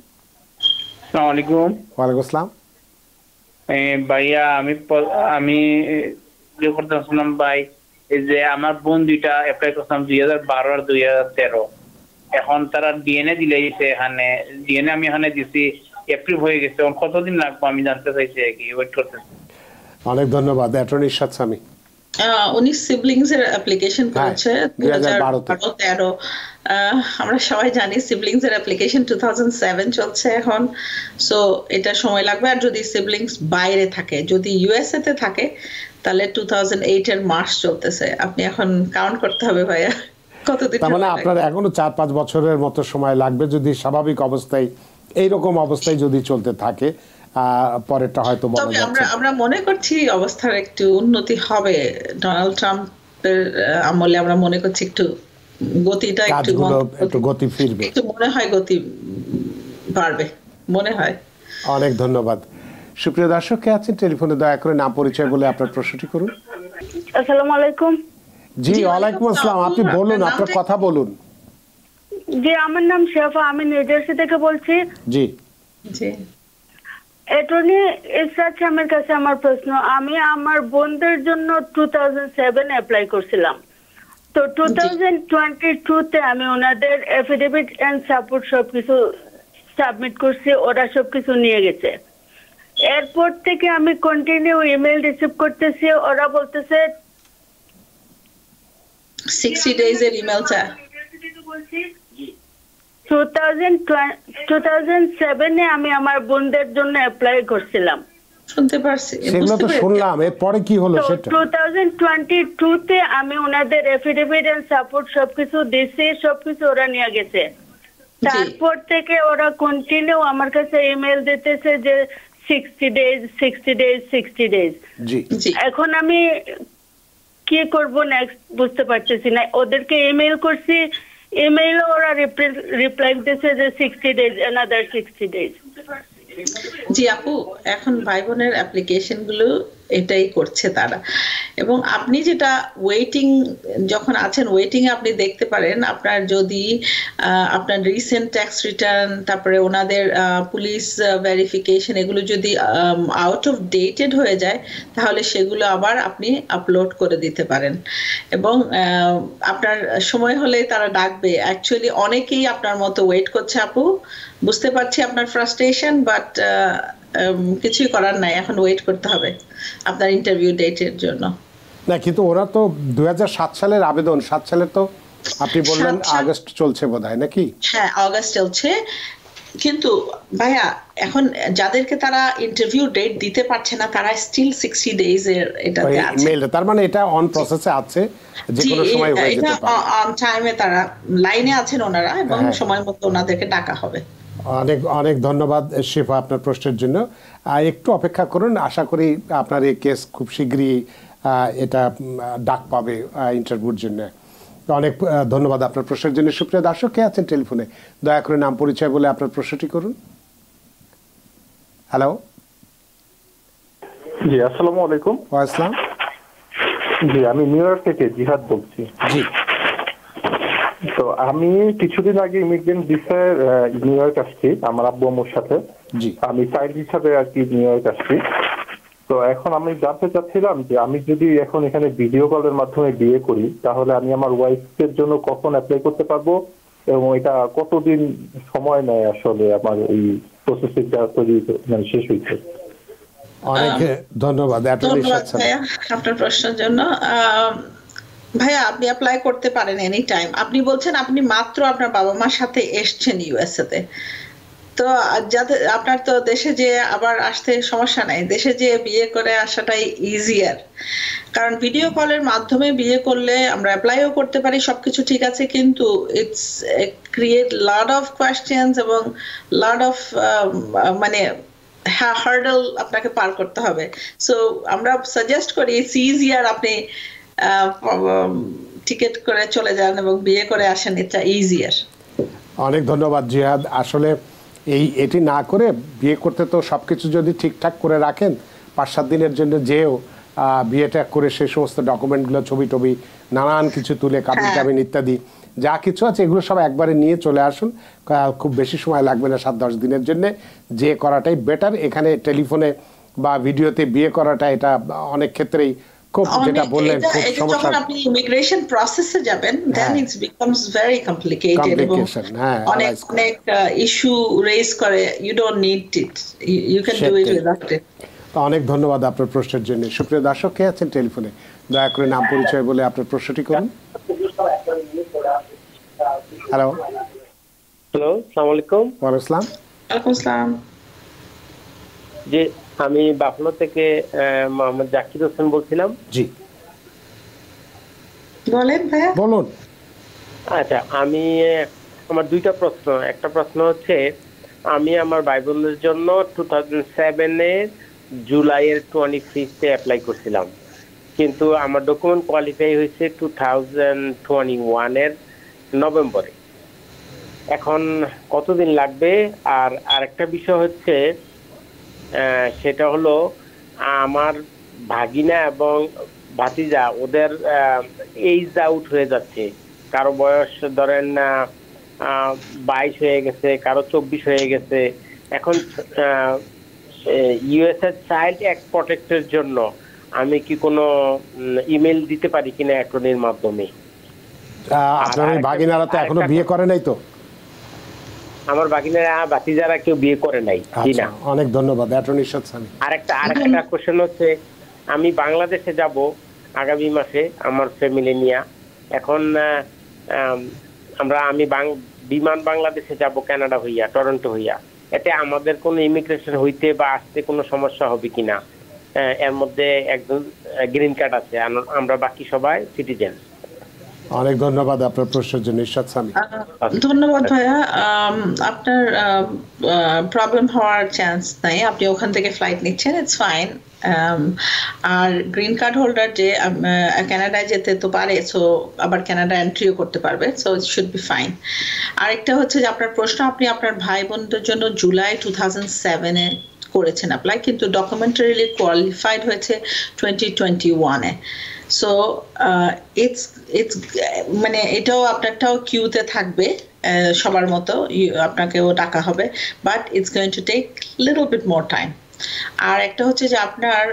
ভাইয়া, আমি আমি ভাই যে আমার বোন দুইটা অ্যাপ্লাই করছিলাম দুই হাজার বারো আর দুই হাজার তেরো এখন তারা ডিএনএ দিলে এখানে ডিএনএ আমি এখানে দিছি, এপ্রুভ হয়ে গেছে। কতদিন লাগবে আমি জানতে চাইছি আর কি, ওয়েট করতেছি। অনেক ধন্যবাদ। অ্যাটর্নি সামি উনি সিবলিংস এর অ্যাপ্লিকেশন করেছে দুই হাজার বারো তেরো। আমরা সবাই জানি সিবলিংস এর অ্যাপ্লিকেশন দুই হাজার সাত চলছে এখন, সো এটা সময় লাগবে। আর যদি সিবলিংস বাইরে থাকে, যদি ইউএসএ তে থাকে, তাহলে দুই হাজার আট এর মার্চ চলতেছে। আপনি এখন কাউন্ট করতে হবে ভাইয়া কতদিন, মানে আপনার এখনো চার পাঁচ বছরের মতো সময় লাগবে যদি স্বাভাবিক অবস্থায় এইরকম অবস্থায় যদি চলতে থাকে। পরেরটা হয়তো আমরা মনে করছি অবস্থার একটু উন্নতি হবে, ডোনাল্ড ট্রাম্পের আমলে আমরা মনে করছি একটু গতিটা একটু একটু গতি ফিরবে, একটু মনে হয় গতি বাড়বে মনে হয়। অনেক ধন্যবাদ। সুপ্রিয় দর্শক কে আছেন টেলিফোনে, দয়া করে নাম পরিচয় বলে আপনার প্রশ্নটি করুন। আসসালামু আলাইকুম। জি, ওয়ালাইকুম আসসালাম। আপনি বলুন, আপনার কথা বলুন। জি, আমার নাম শেফা, আমি নিউ জার্সি থেকে বলছি। জি জি, অ্যাটর্নি ইসরাত সাহেবের কাছে আমার প্রশ্ন। আমি আমার বোনদের জন্য দুই হাজার সাত অ্যাপ্লাই করেছিলাম, তো দুই হাজার বাইশ তে আমি ওনাদের এফিডেভিট এন্ড সাপোর্ট সবকিছু সাবমিট করছি, ওরা সবকিছু নিয়ে গেছে। এরপর থেকে আমি কন্টিনিউ ইমেল রিসিভ করতেছি, ওরা বলতেছে ষাট ডেজ এর ইমেলটা বলছি। দুই হাজার সাত এ আমি আমার বোনদের জন্য অ্যাপ্লাই করেছিলাম, শুনতে পারছি, সেগুলো তো শুনলাম। এরপরে কি হলো সেটা? দুই হাজার বাইশ তে আমি ওনাদের এফিডেভিট এন্ড সাপোর্ট সবকিছু দিয়েছি, সবকিছু ওরা নিয়ে গেছে। তারপর থেকে ওরা কন্টিনিউ আমার কাছে ইমেল দিতেছে যে ষাট ডেজ ষাট ডেজ ষাট ডেজ। এখন আমি কি করব নেক্সট বুঝতে পারতেছি না। ওদেরকে ইমেল করছি, ইমেইলে ওরা রিপ্লাই দিতেছে যে ষাট ডেজ another ষাট ডেজ। জি আপু, এখন ভাই বোনের অ্যাপ্লিকেশন গুলো এটাই করছে তারা। এবং আপনি যেটা ওয়েটিং, যখন আছেন ওয়েটিং এ আপনি দেখতে পারেন আপনার যদি আপনার রিসেন্ট ট্যাক্স রিটার্ন, তারপরে ওনাদের পুলিশ ভেরিফিকেশন, এগুলো যদি আউট অফ ডেটেড হয়ে যায় তাহলে সেগুলো আবার আপনি আপলোড করে দিতে পারেন। এবং আপনার সময় হলে তারা ডাকবে। অ্যাকচুয়ালি অনেকেই আপনার মতো ওয়েট করছে আপু, বুঝতে পারছি আপনার ফ্রাস্ট্রেশন, বাট কিছুই করার নাই, এখন ওয়েট করতে হবে আপনার ইন্টারভিউ ডেটের জন্য। না, কিন্তু ওরা তো দুই হাজার সাত সালের আবেদন, সাত সালের তো আপনি বললেন আগস্ট চলছে বোধহয় নাকি? হ্যাঁ, আগস্ট চলছে। কিন্তু ভাইয়া এখন যাদেরকে তারা ইন্টারভিউ ডেট দিতে পারছে না তারা স্টিল ষাট ডেজ এর এটাতে আছে মেইল, তার মানে এটা অন প্রসেসে আছে, যে কোনো সময় হয়ে যেতে পারে। অন টাইমে তারা লাইনে আছেন ওনারা, এবং সময় মতো ওনাদেরকে ডাকা হবে। অনেক অনেক ধন্যবাদ শেফা আপনার প্রশ্নের জন্য। একটু অপেক্ষা করুন, আশা করি আপনার এই কেস খুব শীঘ্রই এটা ডাক পাবে ইন্টারভিউর জন্য। অনেক ধন্যবাদ আপনার প্রশ্নের জন্য। সুপ্রিয় দর্শক কে আছেন টেলিফোনে, দয়া করে নাম পরিচয় বলে আপনার প্রশ্নটি করুন। হ্যালো, জি আসসালামু আলাইকুম। ওয়া আসসালাম। জি আমি নিউ ইয়র্ক থেকে জিহাদ বলছি। জি তো আমি কিছুদিন আগে ইমিগ্রেন্ট ভিসায় নিউ ইয়র্ক আসছি আমার আব্বু আম্মুর সাথে। জি আমি চাইল্ড হিসাবে আর কি নিউ ইয়র্ক আসছি। তো এখন আমি জানতে চাচ্ছিলাম যে আমি যদি এখন এখানে ভিডিও কলের মাধ্যমে বিয়ে করি তাহলে আমি আমার ওয়াইফের জন্য কখন অ্যাপ্লাই করতে পারবো এবং এটা কতদিন সময় নেয় আসলে আমার এই প্রসেসিংটা তৈরি মানে শেষ হইতে? অনেক ধন্যবাদ আপনার প্রশ্নের জন্য। ভাইয়া আপনি অ্যাপ্লাই করতে পারেন এনি টাইম। আপনি বলছেন আপনি মাত্র আপনার বাবা মার সাথে এসছেন ইউএসএ তে, তো যাতে আপনার তো দেশে যে আবার আসতে সমস্যা নাই, দেশে যে বিয়ে করে আসাটাই ইজিয়ার। কারণ ভিডিও কলের মাধ্যমে বিয়ে করলে আমরা অ্যাপ্লাইও করতে পারি, সবকিছু ঠিক আছে, কিন্তু it's create lot of questions এবং লট অফ মানে হার্ডল আপনাকে পার করতে হবে। সো আমরা সাজেস্ট করি ইটস ইজিয়ার আপনি টিকিট করে চলে যান এবং বিয়ে করে আসেন, এটা ইজিয়ার। অনেক ধন্যবাদ জিহাদ। আসলে এই এটি না করে বিয়ে করতে তো সব কিছু যদি ঠিকঠাক করে রাখেন পাঁচ সাত দিনের জন্য যেও বিয়েটা করে সেই সমস্ত ডকুমেন্টগুলো ছবি টবি নানান কিছু তুলে কাবিন টাবিন ইত্যাদি যা কিছু আছে এগুলো সব একবারে নিয়ে চলে আসুন। খুব বেশি সময় লাগবে না, সাত দশ দিনের জন্যে যে করাটাই বেটার। এখানে টেলিফোনে বা ভিডিওতে বিয়ে করাটা এটা অনেক ক্ষেত্রেই খুব, যেটা বললেন খুব সমস্যা। আপনি ইমিগ্রেশন প্রসেসে যাবেন then it becomes very complicated, অনেক অনেক ইস্যু রেজ করে। You don't need it, you can do it without it. অনেক ধন্যবাদ আপনার প্রশ্নের জন্য। সুপ্রিয় দর্শক, কে আছেন টেলিফোনে দয়া করে নাম পরিচয় বলে আপনার প্রশ্নটি করুন। হ্যালো হ্যালো আসসালামু আলাইকুম। ওয়া আলাইকুম আসসালাম। জি আমি বাফলো থেকে মোহাম্মদ জাকির হোসেন বলছিলাম। জি বলেন ভাই বলুন। আচ্ছা আমি আমার দুইটা প্রশ্ন। একটা প্রশ্ন হচ্ছে আমি আমার বাইবেলের জন্য দুই হাজার সাত এর জুলাইয়ের পঁচিশ এ অ্যাপ্লাই করেছিলাম, কিন্তু আমার ডকুমেন্ট কোয়ালিফাই হয়েছে দুই হাজার একুশ এর নভেম্বরে। এখন কতদিন লাগবে? আর আরেকটা বিষয় হচ্ছে সেটা হলো আমার ভাগিনা এবং ভাতিজা ওদের এইজ আউট হয়ে যাচ্ছে। কারো বয়স ধরেন বাইশ হয়ে গেছে, কারো চব্বিশ হয়ে গেছে। এখন ইউএসএ চাইল্ড অ্যাক্ট প্রোটেক্টের জন্য আমি কি কোনো ইমেল দিতে পারি কিনা অ্যাটর্নির মাধ্যমে? আপনার ভাগিনারা তো এখনো বিয়ে করে নাই তো? আমার ভাগিনারা ভাতিজারা কেউ বিয়ে করে নাই। অনেক ধন্যবাদ অ্যাটর্নি সাহেব। আরেকটা আরেকটা কোশ্চেন হচ্ছে আমি বাংলাদেশে যাব আগামী মাসে আমার ফ্যামিলি নিয়ে। এখন আমরা আমি বিমান বাংলাদেশে যাব কানাডা হইয়া, টরন্টো হইয়া, এতে আমাদের কোনো ইমিগ্রেশন হইতে বা আসতে কোনো সমস্যা হবে কিনা? এর মধ্যে একজন গ্রিন কার্ড আছে, আমরা বাকি সবাই সিটিজেন। অনেক ধন্যবাদ আপনার প্রশ্নের জন্য। ধন্যবাদ ভাইয়া। আপনার প্রবলেম হওয়ার চান্স নাই, আপনি ওখান থেকে ফ্লাইট নিচ্ছেন, ইটস ফাইন। আর গ্রিন কার্ড হোল্ডার যে কানাডায় যেতে তো পারে, সো আবার কানাডা এন্ট্রিও করতে পারবে, so it should be fine. আরেকটা হচ্ছে যে আপনার প্রশ্ন আপনি আপনার ভাই বোনদের জন্য জুলাই টু থাউজেন্ড সেভেনে করেছেন অ্যাপ্লাই, কিন্তু ডকুমেন্টারিলি কোয়ালিফাইড হয়েছে টোয়েন্টি টোয়েন্টি ওয়ানে। সো ইটস ইটস মানে এটাও আপনারটাও কিউতে থাকবে সবার মতো, আপনাকেও ডাকা হবে, but it's going to take little bit more time. আর একটা হচ্ছে যে আপনার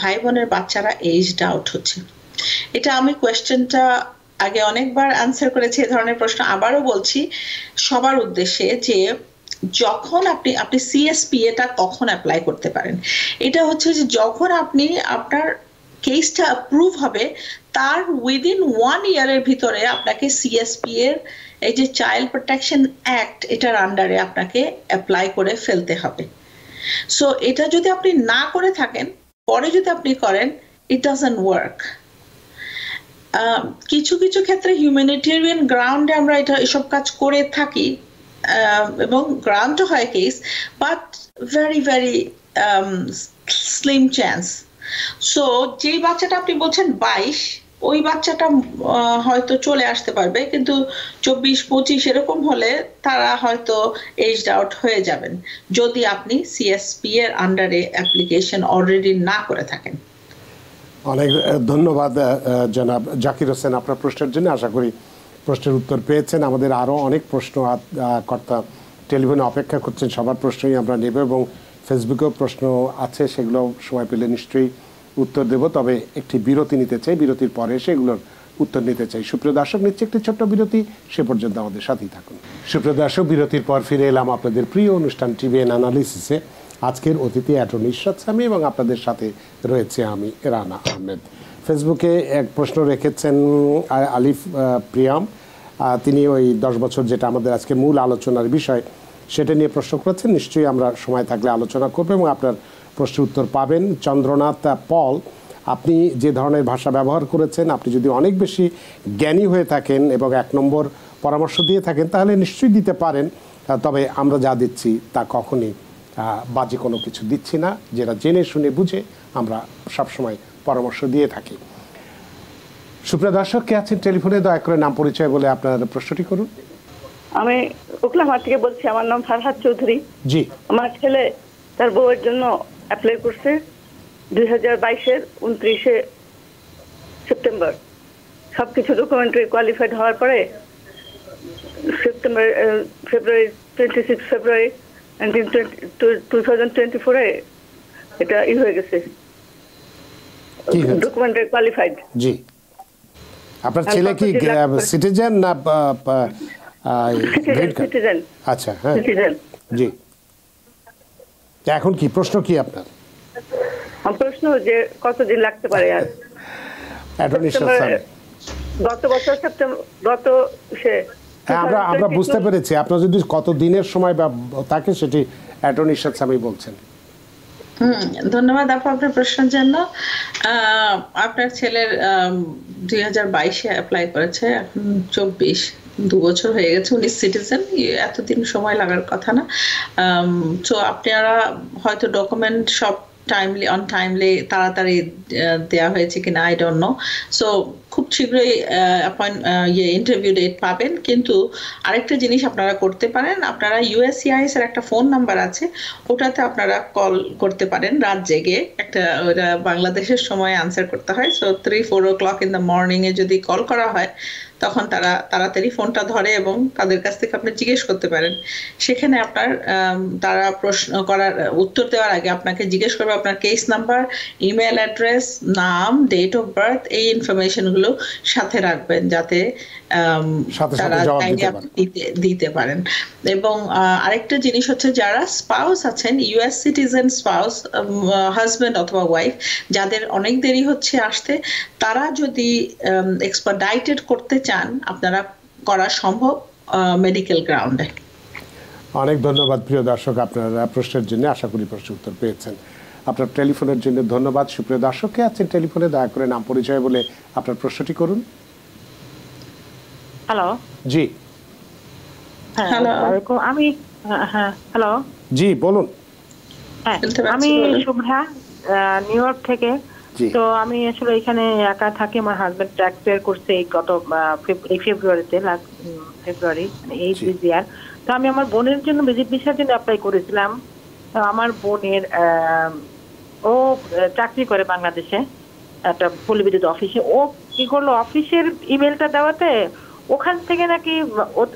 ভাই বোনের বাচ্চারা এজড আউট হচ্ছে, এটা আমি কোয়েশ্চেনটা আগে অনেকবার আনসার করেছি। এ ধরনের প্রশ্ন আবারও বলছি সবার উদ্দেশ্যে যে যখন আপনি আপনি সিএসপিএটা কখন অ্যাপ্লাই করতে পারেন, এটা হচ্ছে যে যখন আপনি আপনার কেসটা অ্যাপ্রুভ হবে তার উইদিন ওয়ান ইয়ারের ভিতরে আপনাকে সিএসপিএর এই যে চাইল্ড প্রোটেকশন অ্যাক্ট এটার আন্ডারে আপনাকে অ্যাপ্লাই করে ফেলতে হবে। সো এটা যদি আপনি না করে থাকেন, পরে যদি আপনি করেন, ইট ডাজন্ট ওয়ার্ক। কিছু কিছু ক্ষেত্রে হিউম্যানিটেরিয়ান গ্রাউন্ডে আমরা এটা এসব কাজ করে থাকি এবং গ্রাউন্ড হয় case, but very very slim chance. So যেই বাচ্চাটা আপনি বলছেন বাইশ, ওই বাচ্চাটা হয়তো চলে আসতে পারবে, কিন্তু চব্বিশ পঁচিশ এরকম হলে তারা হয়তো এজড আউট হয়ে যাবেন যদি আপনি সিএসপি এর আন্ডারে অ্যাপ্লিকেশন অলরেডি না করে থাকেন। অনেক ধন্যবাদ জনাব জাকির হোসেন আপনার প্রশ্নের জন্য। আশা করি প্রশ্নের উত্তর পেয়েছেন। আমাদের আরও অনেক প্রশ্ন কর্তা টেলিফোনে অপেক্ষা করছেন, সবার প্রশ্নই আমরা নেব এবং ফেসবুকেও প্রশ্ন আছে, সেগুলো সময় পেলে নিশ্চয়ই উত্তর দেব। তবে একটি বিরতি নিতে চাই, বিরতির পরে সেগুলোর উত্তর নিতে চাই। সুপ্রিয় দর্শক, নিচ্ছে একটি ছোট্ট বিরতি, সে পর্যন্ত আমাদের সাথেই থাকুন। সুপ্রিয় দর্শক, বিরতির পর ফিরে এলাম আপনাদের প্রিয় অনুষ্ঠান টিভিএন অ্যানালিসিসে। আজকের অতিথি অ্যাটর্নি ইশরাত সামি এবং আপনাদের সাথে রয়েছে আমি রানা আহমেদ। ফেসবুকে এক প্রশ্ন রেখেছেন আলিফ প্রিয়াম, তিনি ওই দশ বছর যেটা আমাদের আজকে মূল আলোচনার বিষয় সেটা নিয়ে প্রশ্ন করেছেন। নিশ্চয়ই আমরা সময় থাকলে আলোচনা করবো এবং আপনার প্রশ্নের উত্তর পাবেন। চন্দ্রনাথ পল, আপনি যে ধরনের ভাষা ব্যবহার করেছেন, আপনি যদি অনেক বেশি জ্ঞানী হয়ে থাকেন এবং এক নম্বর পরামর্শ দিয়ে থাকেন তাহলে নিশ্চয়ই দিতে পারেন। তবে আমরা যা দিচ্ছি তা কখনই বাজে কোনো কিছু দিচ্ছি না, যেটা জেনে শুনে বুঝে আমরা সবসময় পরামর্শ দিয়ে থাকি। সুপ্রিয় দর্শক, কে আছেন টেলিফোনে, দয়া করে নাম পরিচয় বলে আপনার প্রশ্নটি করুন। আমি ওকলাহোমা থেকে বলছি, আমার নাম ফারহাদ চৌধুরী। জি, আমার ছেলে তার বউয়ের জন্য অ্যাপ্লাই করছে দুই হাজার বাইশের উনত্রিশে সেপ্টেম্বর। সব কিছু ডকুমেন্টারি কোয়ালিফাইড হওয়ার পরে September February twenty six February two thousand twenty ফোরে এটা ই হয়ে গেছে, ডকুমেন্টারি কোয়ালিফাইড। জি, আপনার ছেলে কি সিটিজেন না? সিটিজেন। আচ্ছা, হ্যাঁ, সিটিজেন। জি, এখন কি প্রশ্ন কি আপনার? প্রশ্ন যে কতদিন লাগতে পারে? আর গত বছর সেপ্টেম্বর গত সে আমরা আমরা বুঝতে পেরেছি আপনার যদি কত দিনের সময় বা তাকে সেটি অ্যাটর্নি ইশরাত সামি বলছেন। হুম, ধন্যবাদ আপু আপনার প্রশ্নের জন্য। আপনার ছেলের দুই হাজার বাইশে অ্যাপ্লাই করেছে, এখন চব্বিশ, দু বছর হয়ে গেছে, উনি সিটিজেন, এতদিন সময় লাগার কথা না। তো আপনারা হয়তো ডকুমেন্ট সব টাইমলি অন টাইমলি তাড়াতাড়ি দেওয়া হয়েছে কিনা আই ডোন্ট নো। সো খুব শীঘ্রই ইয়ে ইন্টারভিউ ডেট পাবেন। কিন্তু আরেকটা জিনিস আপনারা করতে পারেন, আপনারা ইউএসসিআইএস এর একটা ফোন নাম্বার আছে, ওটাতে আপনারা কল করতে পারেন রাত জেগে, একটা ওটা বাংলাদেশের সময় আনসার করতে হয়। So three four o'clock in the মর্নিংয়ে যদি কল করা হয় তখন তারা তাড়াতাড়ি ফোনটা ধরে এবং তাদের কাছ থেকে আপনি জিজ্ঞেস করতে পারেন। সেখানে আপনার তারা প্রশ্ন করার উত্তর দেওয়ার আগে আপনাকে জিজ্ঞেস করবে আপনার কেস নাম্বার, ইমেল অ্যাড্রেস, নাম, ডেট অফ বার্থ, এই ইনফরমেশনগুলো সাথে রাখবেন যাতে তারা দিতে পারেন। এবং আরেকটা জিনিস হচ্ছে, যারা স্পাউস আছেন, ইউএস সিটিজেন স্পাউস, হাজব্যান্ড অথবা ওয়াইফ, যাদের অনেক দেরি হচ্ছে আসতে, তারা যদি এক্সপারডাইটেড করতে চান আপনারা করা সম্ভব মেডিকেল গ্রাউন্ডে। অনেক ধন্যবাদ প্রিয় দর্শক আপনারা প্রশ্নের জন্য। আশা করি প্রশ্নের উত্তর পেয়েছেন। আপনার টেলিফোনের জন্য ধন্যবাদ। সুপ্রিয় দর্শক, কে আছেন টেলিফোনে, দয়া করে নাম পরিচয় বলে আপনার প্রশ্নটি করুন। হ্যালো। জি, হ্যালো, আমি হ্যাঁ হ্যালো জি বলুন। আমি শুভ্রা, নিউ ইয়র্ক থেকে। তো আমি আসলে এখানে একা থাকি, আমার হাজবেন্ড ট্যাক্স পেয়ার করছে এই গত ফেব্রুয়ারিতে, লাস্ট ফেব্রুয়ারি, এই দিস ইয়ার। তো আমি আমার বোনের জন্য ভিজিট ভিসার জন্য অ্যাপ্লাই করেছিলাম। তো আমার বোনের ও চাকরি করে বাংলাদেশে একটা পল্লীবিদ্যুৎ অফিসে। ও কি করলো, অফিসের ইমেলটা দেওয়াতে ওখান থেকে নাকি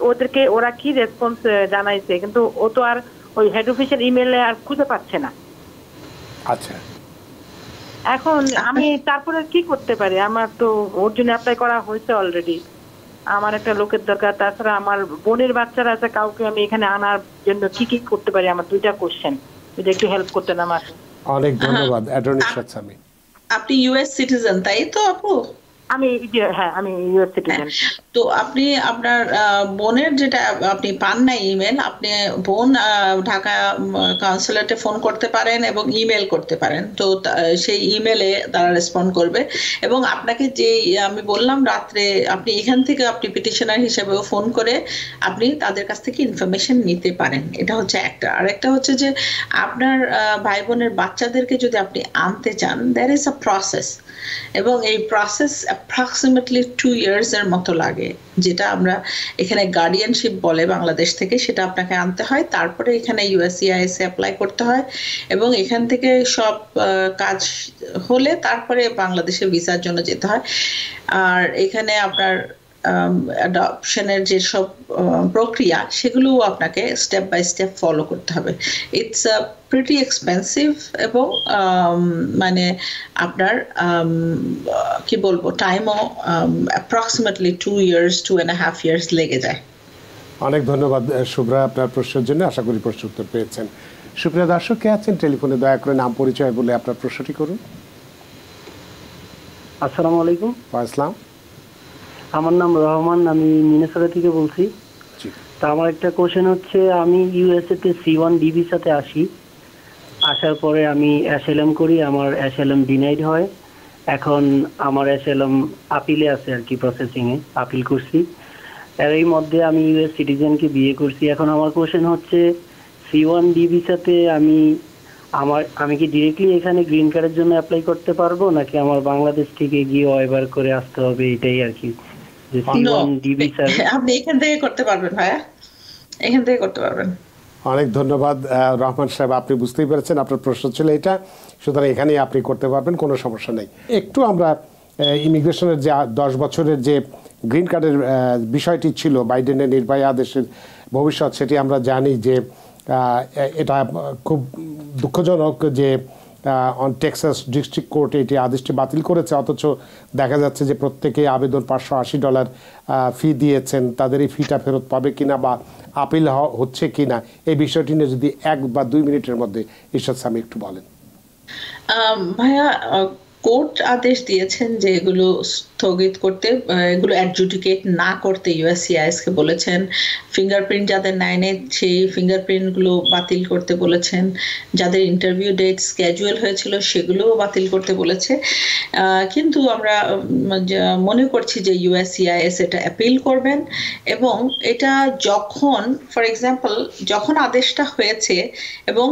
ওদেরকে ওরা কি রেসপন্স জানাইছে, কিন্তু ও তো আর ওই হেড অফিসের ইমেলে আর খুঁজে পাচ্ছে না। আচ্ছা, এখন আমি তারপরে কি করতে পারি? আমার তো ওর জন্য অ্যাপ্লাই করা হয়েছে অলরেডি, আমার একটা লোকের দরকার। তাছাড়া আমার বোনের বাচ্চারা আছে, কাউকে আমি এখানে আনার জন্য কি কি করতে পারি? আমার দুইটা কোশ্চেন, যদি একটু হেল্প করতেন আমাকে। অনেক ধন্যবাদ অ্যাটর্নি ইশরাত সামি। আপনি ইউএস সিটিজেন তাই তো আপু? আমি হ্যাঁ আমি ইউএস সিটিজেন। তো আপনি আপনার বোনের যেটা আপনি পান না ইমেল, আপনি বোন ঢাকা কাউন্সিলেটে ফোন করতে পারেন এবং ইমেল করতে পারেন। তো সেই ইমেলে তারা রেসপন্ড করবে। এবং আপনাকে যে আমি বললাম রাত্রে, আপনি এখান থেকে আপনি পিটিশনার হিসেবেও ফোন করে আপনি তাদের কাছ থেকে ইনফরমেশন নিতে পারেন। এটা হচ্ছে একটা। আর একটা হচ্ছে যে আপনার ভাই বোনের বাচ্চাদেরকে যদি আপনি আনতে চান, দ্যার ইজ আ প্রসেস, এবং এই প্রসেস অ্যাপ্রক্সিমেটলি টু ইয়ার্স এর মতো লাগে, যেটা আমরা এখানে গার্ডিয়ানশিপ বলে বাংলাদেশ থেকে, সেটা আপনাকে আনতে হয়। তারপরে এখানে ইউএসসিআইএস অ্যাপ্লাই করতে হয় এবং এখান থেকে সব কাজ হলে তারপরে বাংলাদেশে ভিসার জন্য যেতে হয়। আর এখানে আপনার অ্যাডপশনের যেসব প্রক্রিয়া সেগুলোও আপনাকে স্টেপ বাই স্টেপ ফলো করতে হবে। ইটস আ প্রিটি এক্সপেন্সিভ এবং মানে আপনার কি বলবো টাইমও approximately two years two and half years লেগে যায়। অনেক ধন্যবাদ শুভ্রা আপনার প্রশ্নের জন্য, আশা করি প্রশ্ন উত্তর পেয়েছেন। শুভ্রা দর্শক কে আছেন টেলিফোনে, দয়া করে নাম পরিচয় বলে আপনার প্রশ্নটি করুন। আসসালামু আলাইকুম। ওয়া আসসালাম। আমার নাম রহমান, আমি মিনেসোটা থেকে বলছি। তা আমার একটা কোশ্চেন হচ্ছে, আমি ইউএসএতে সি ওয়ান ডি ভিসাতে আসি, আসার পরে আমি অ্যাসাইলাম করি, আমার অ্যাসাইলাম ডিনাইড হয়। এখন আমার অ্যাসাইলাম আপিলে আছে আর কি, প্রসেসিংয়ে আপিল করছি। আর এই মধ্যে আমি ইউএস সিটিজেনকে বিয়ে করছি। এখন আমার কোশ্চেন হচ্ছে সি ওয়ান ডি ভিসাতে আমি আমার আমি কি ডিরেক্টলি এখানে গ্রিন কার্ডের জন্য অ্যাপ্লাই করতে পারবো, নাকি আমার বাংলাদেশ থেকে গিয়ে অ্যাপ্লাই করে আসতে হবে? এটাই আর কি। অনেক ধন্যবাদ রহমান সাহেব, আপনি বুঝতেই পেরেছেন আপনার প্রশ্ন ছিল এটা, সুতরাং এখানেই আপনি করতে পারবেন, কোনো সমস্যা নেই। একটু আমরা ইমিগ্রেশনের যে দশ বছরের যে গ্রিন কার্ডের বিষয়টি ছিল বাইডেনের নির্বাহী আদেশের ভবিষ্যৎ, সেটি আমরা জানি যে এটা খুব দুঃখজনক যে টেক্সাস ডিস্ট্রিক্ট কোর্ট এটি আদেশটি বাতিল করেছে, অথচ দেখা যাচ্ছে যে প্রত্যেকেই আবেদন পাঁচশো আশি ডলার ফি দিয়েছেন। তাদের এই ফিটা ফেরত পাবে কিনা বা আপিল হচ্ছে কিনা, এই বিষয়টি নিয়ে যদি এক বা দুই মিনিটের মধ্যে ইরশাদ সামি একটু বলেন। ভাইয়া কোর্ট আদেশ দিয়েছেন যে এগুলো স্থগিত করতে, এগুলো অ্যাডজুডিকেট না করতে ইউএসসিআইএসকে বলেছেন। ফিঙ্গারপ্রিন্ট যাদের নেয় নেই সেই ফিঙ্গারপ্রিন্টগুলো বাতিল করতে বলেছেন, যাদের ইন্টারভিউ ডেট স্ক্যাজুয়াল হয়েছিল সেগুলোও বাতিল করতে বলেছে। কিন্তু আমরা মনে করছি যে ইউএসসিআইএস এটা অ্যাপিল করবেন এবং এটা যখন ফর এক্সাম্পল যখন আদেশটা হয়েছে এবং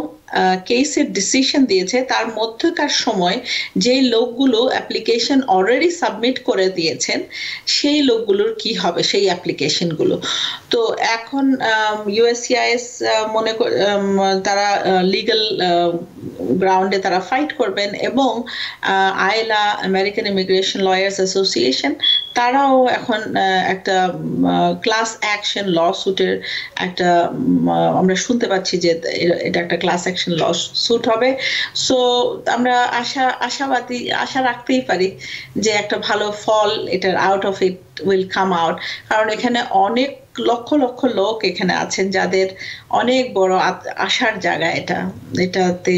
কেসের ডিসিশন দিয়েছে তার মধ্যকার সময় যে লোকগুলো অ্যাপ্লিকেশন অলরেডি সাবমিট করে দিয়েছেন সেই লোকগুলোর কি হবে সেই অ্যাপ্লিকেশনগুলো। তো এখন ইউএসসিআইএস মনে তারা লিগ্যাল গ্রাউন্ডে তারা ফাইট করবেন এবং AILA American immigration lawyers association তারাও এখন একটা ক্লাস অ্যাকশন লস্যুটের একটা আমরা শুনতে পাচ্ছি যে এটা একটা ক্লাস অ্যাকশন লস্যুট হবে। সো আমরা আশা আশাবাদী আশা রাখতেই পারি যে একটা ভালো ফল এটার out of it will come out, কারণ এখানে অনেক লক্ষ লক্ষ লোক এখানে আছেন যাদের অনেক বড় আশার জায়গা। এটা এটাতে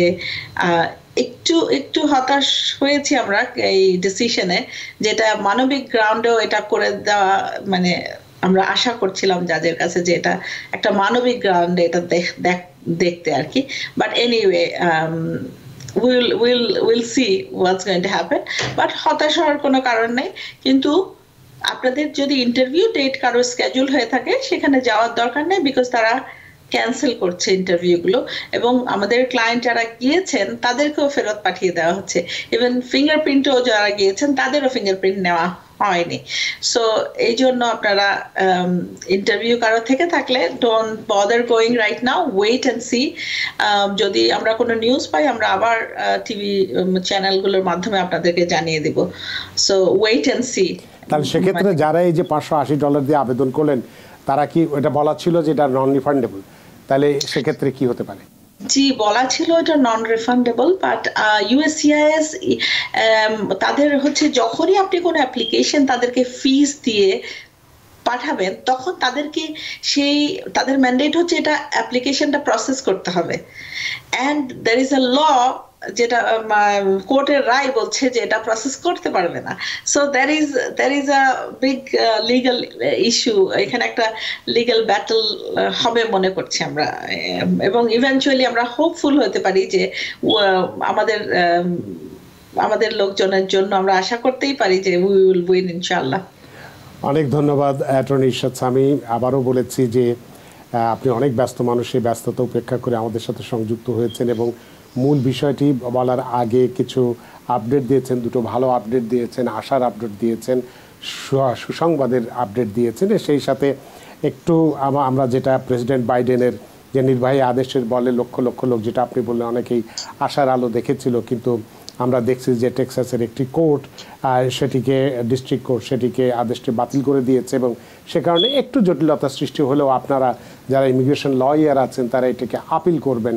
একটু একটু হতাশ হয়েছি আমরা এই ডিসিশনে, যেটা মানবিক গ্রাউন্ডেও এটা করে দেওয়া মানে আমরা আশা করছিলাম যাদের কাছে যে এটা একটা মানবিক গ্রাউন্ডে এটা দেখতে আর কি। But anyway will will will see what's going to happen, but হতাশ হওয়ার কোনো কারণ নেই। কিন্তু আপনাদের যদি ইন্টারভিউ ডেট কারো স্কেডিউল হয়ে থাকে সেখানে যাওয়ার দরকার নেই, বিকজ তারা ক্যান্সেল করছে ইন্টারভিউগুলো এবং আমাদের ক্লায়েন্ট যারা গিয়েছেন তাদেরকেও ফেরত পাঠিয়ে দেওয়া হচ্ছে। ইভেন ফিঙ্গারপ্রিন্টও যারা গিয়েছেন তাদেরও ফিঙ্গারপ্রিন্ট নেওয়া হয়নি। সো এই জন্য আপনারা ইন্টারভিউ কারো থেকে থাকলে don't bother going right now, wait and see. যদি আমরা কোনো নিউজ পাই আমরা আবার টিভি চ্যানেলগুলোর মাধ্যমে আপনাদেরকে জানিয়ে দেব। So wait and see. তাহলে সেক্ষেত্রে যারা এই যে পাঁচশো আশি ডলার দিয়ে আবেদন করলেন তারা কি, এটা বলা ছিল যে এটা নন রিফান্ডেবল, তাহলে সেক্ষেত্রে কি হতে পারে? জি বলা ছিল এটা নন রিফান্ডেবল, বাট ইউএসসিআইএস তাদের হচ্ছে যখনই আপনি কোনো অ্যাপ্লিকেশন তাদেরকে ফিস দিয়ে পাঠাবেন তখন তাদেরকে সেই তাদের ম্যান্ডেট হচ্ছে এটা অ্যাপ্লিকেশনটা প্রসেস করতে হবে। And there is a law যেটা কোর্টের রায় বলছে যে এটা প্রসেস করতে পারবে না। So there is there is a big legal issue, এখানে একটা লিগাল ব্যাটল হবে মনে করছি আমরা। এবং ইভেনচুয়ালি আমরা হোপফুল হতে পারি যে আমাদের আমাদের লোকজনের জন্য আমরা আশা করতেই পারি যে উই উইল উইন ইনশাআল্লাহ। অনেক ধন্যবাদ অ্যাটর্নি ইরশাদ সামি। আবারও বলেছি যে আপনি অনেক ব্যস্ত মানুষ, এই ব্যস্ততা উপেক্ষা করে আমাদের সাথে সংযুক্ত হয়েছেন এবং মূল বিষয়টি বলার আগে কিছু আপডেট দিয়েছেন, দুটো ভালো আপডেট দিয়েছেন, আশার আপডেট দিয়েছেন, সুসংবাদের আপডেট দিয়েছেন। সেই সাথে একটু আমরা যেটা প্রেসিডেন্ট বাইডেনের যে নির্বাহী আদেশের বলে লক্ষ লক্ষ লোক, যেটা আপনি বললেন অনেকেই আশার আলো দেখেছিল, কিন্তু আমরা দেখছি যে টেক্সাসের একটি কোর্ট সেটিকে ডিস্ট্রিক্ট কোর্ট সেটিকে আদেশটি বাতিল করে দিয়েছে এবং সে কারণে একটু জটিলতা সৃষ্টি হলেও আপনারা যারা ইমিগ্রেশন লয়ার আছেন তারা এটাকে আপিল করবেন।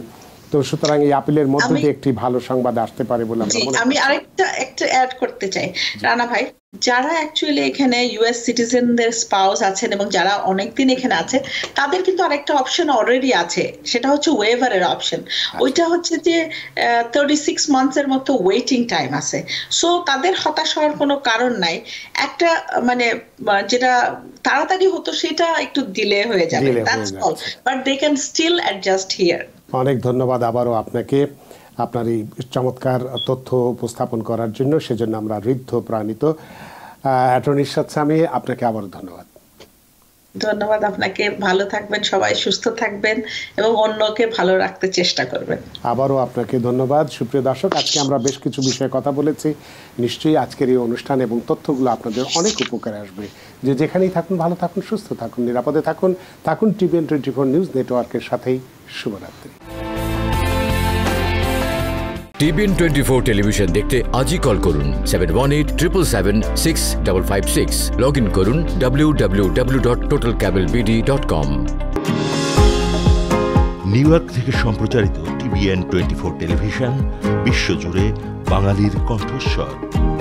তো সুতরাং এই আপিলের মধ্য দিয়ে একটি ভালো সংবাদ আসতে পারে বলে আমি আরেকটা একটা অ্যাড করতে চাই রানা ভাই। যারা অ্যাকচুয়ালি এখানে ইউএস সিটিজেনদের স্পাউস আছেন এবং যারা অনেকদিন এখানে আছে তাদের কিন্তু আরেকটা অপশন অলরেডি আছে, সেটা হচ্ছে ওয়েভারের অপশন। ওইটা হচ্ছে যে থার্টি সিক্স মান্থসের মতো ওয়েটিং টাইম আছে। সো তাদের হতাশ হওয়ার কোনো কারণ নাই। একটা মানে যেটা তাড়াতাড়ি হতো সেটা একটু ডিলে হয়ে যাবে, that's all, but they can still adjust here. অনেক ধন্যবাদ আবারও আপনাকে আপনার এই চমৎকার তথ্য উপস্থাপন করার জন্য। সেজন্য আমরা ঋদ্ধ প্রাণিত। অ্যাটর্নি ইরশাদ সামি, আপনাকে আবারও ধন্যবাদ। ধন্যবাদ আপনাকে। ভালো থাকবেন সবাই, সুস্থ থাকবেন এবং অন্যকে ভালো রাখতে চেষ্টা করবেন। আবারও আপনাকে ধন্যবাদ। সুপ্রিয় দর্শক, আজকে আমরা বেশ কিছু বিষয়ে কথা বলেছি। নিশ্চয়ই আজকের এই অনুষ্ঠান এবং তথ্যগুলো আপনাদের অনেক উপকারে আসবে। যে যেখানেই থাকুন ভালো থাকুন, সুস্থ থাকুন, নিরাপদে থাকুন, থাকুন টিভিএন টোয়েন্টি ফোর নিউজ নেটওয়ার্কের সাথেই। শুভরাত্রি। টিভিএন টোয়েন্টি ফোর টেলিভিশন দেখতে আজই কল করুন seven one eight triple seven six double five six. Log in করুন W W W dot total cable BD dot com. New York থেকে সম্প্রচারিত TVN twenty four television, বিশ্বজুড়ে বাঙালির কণ্ঠস্বর।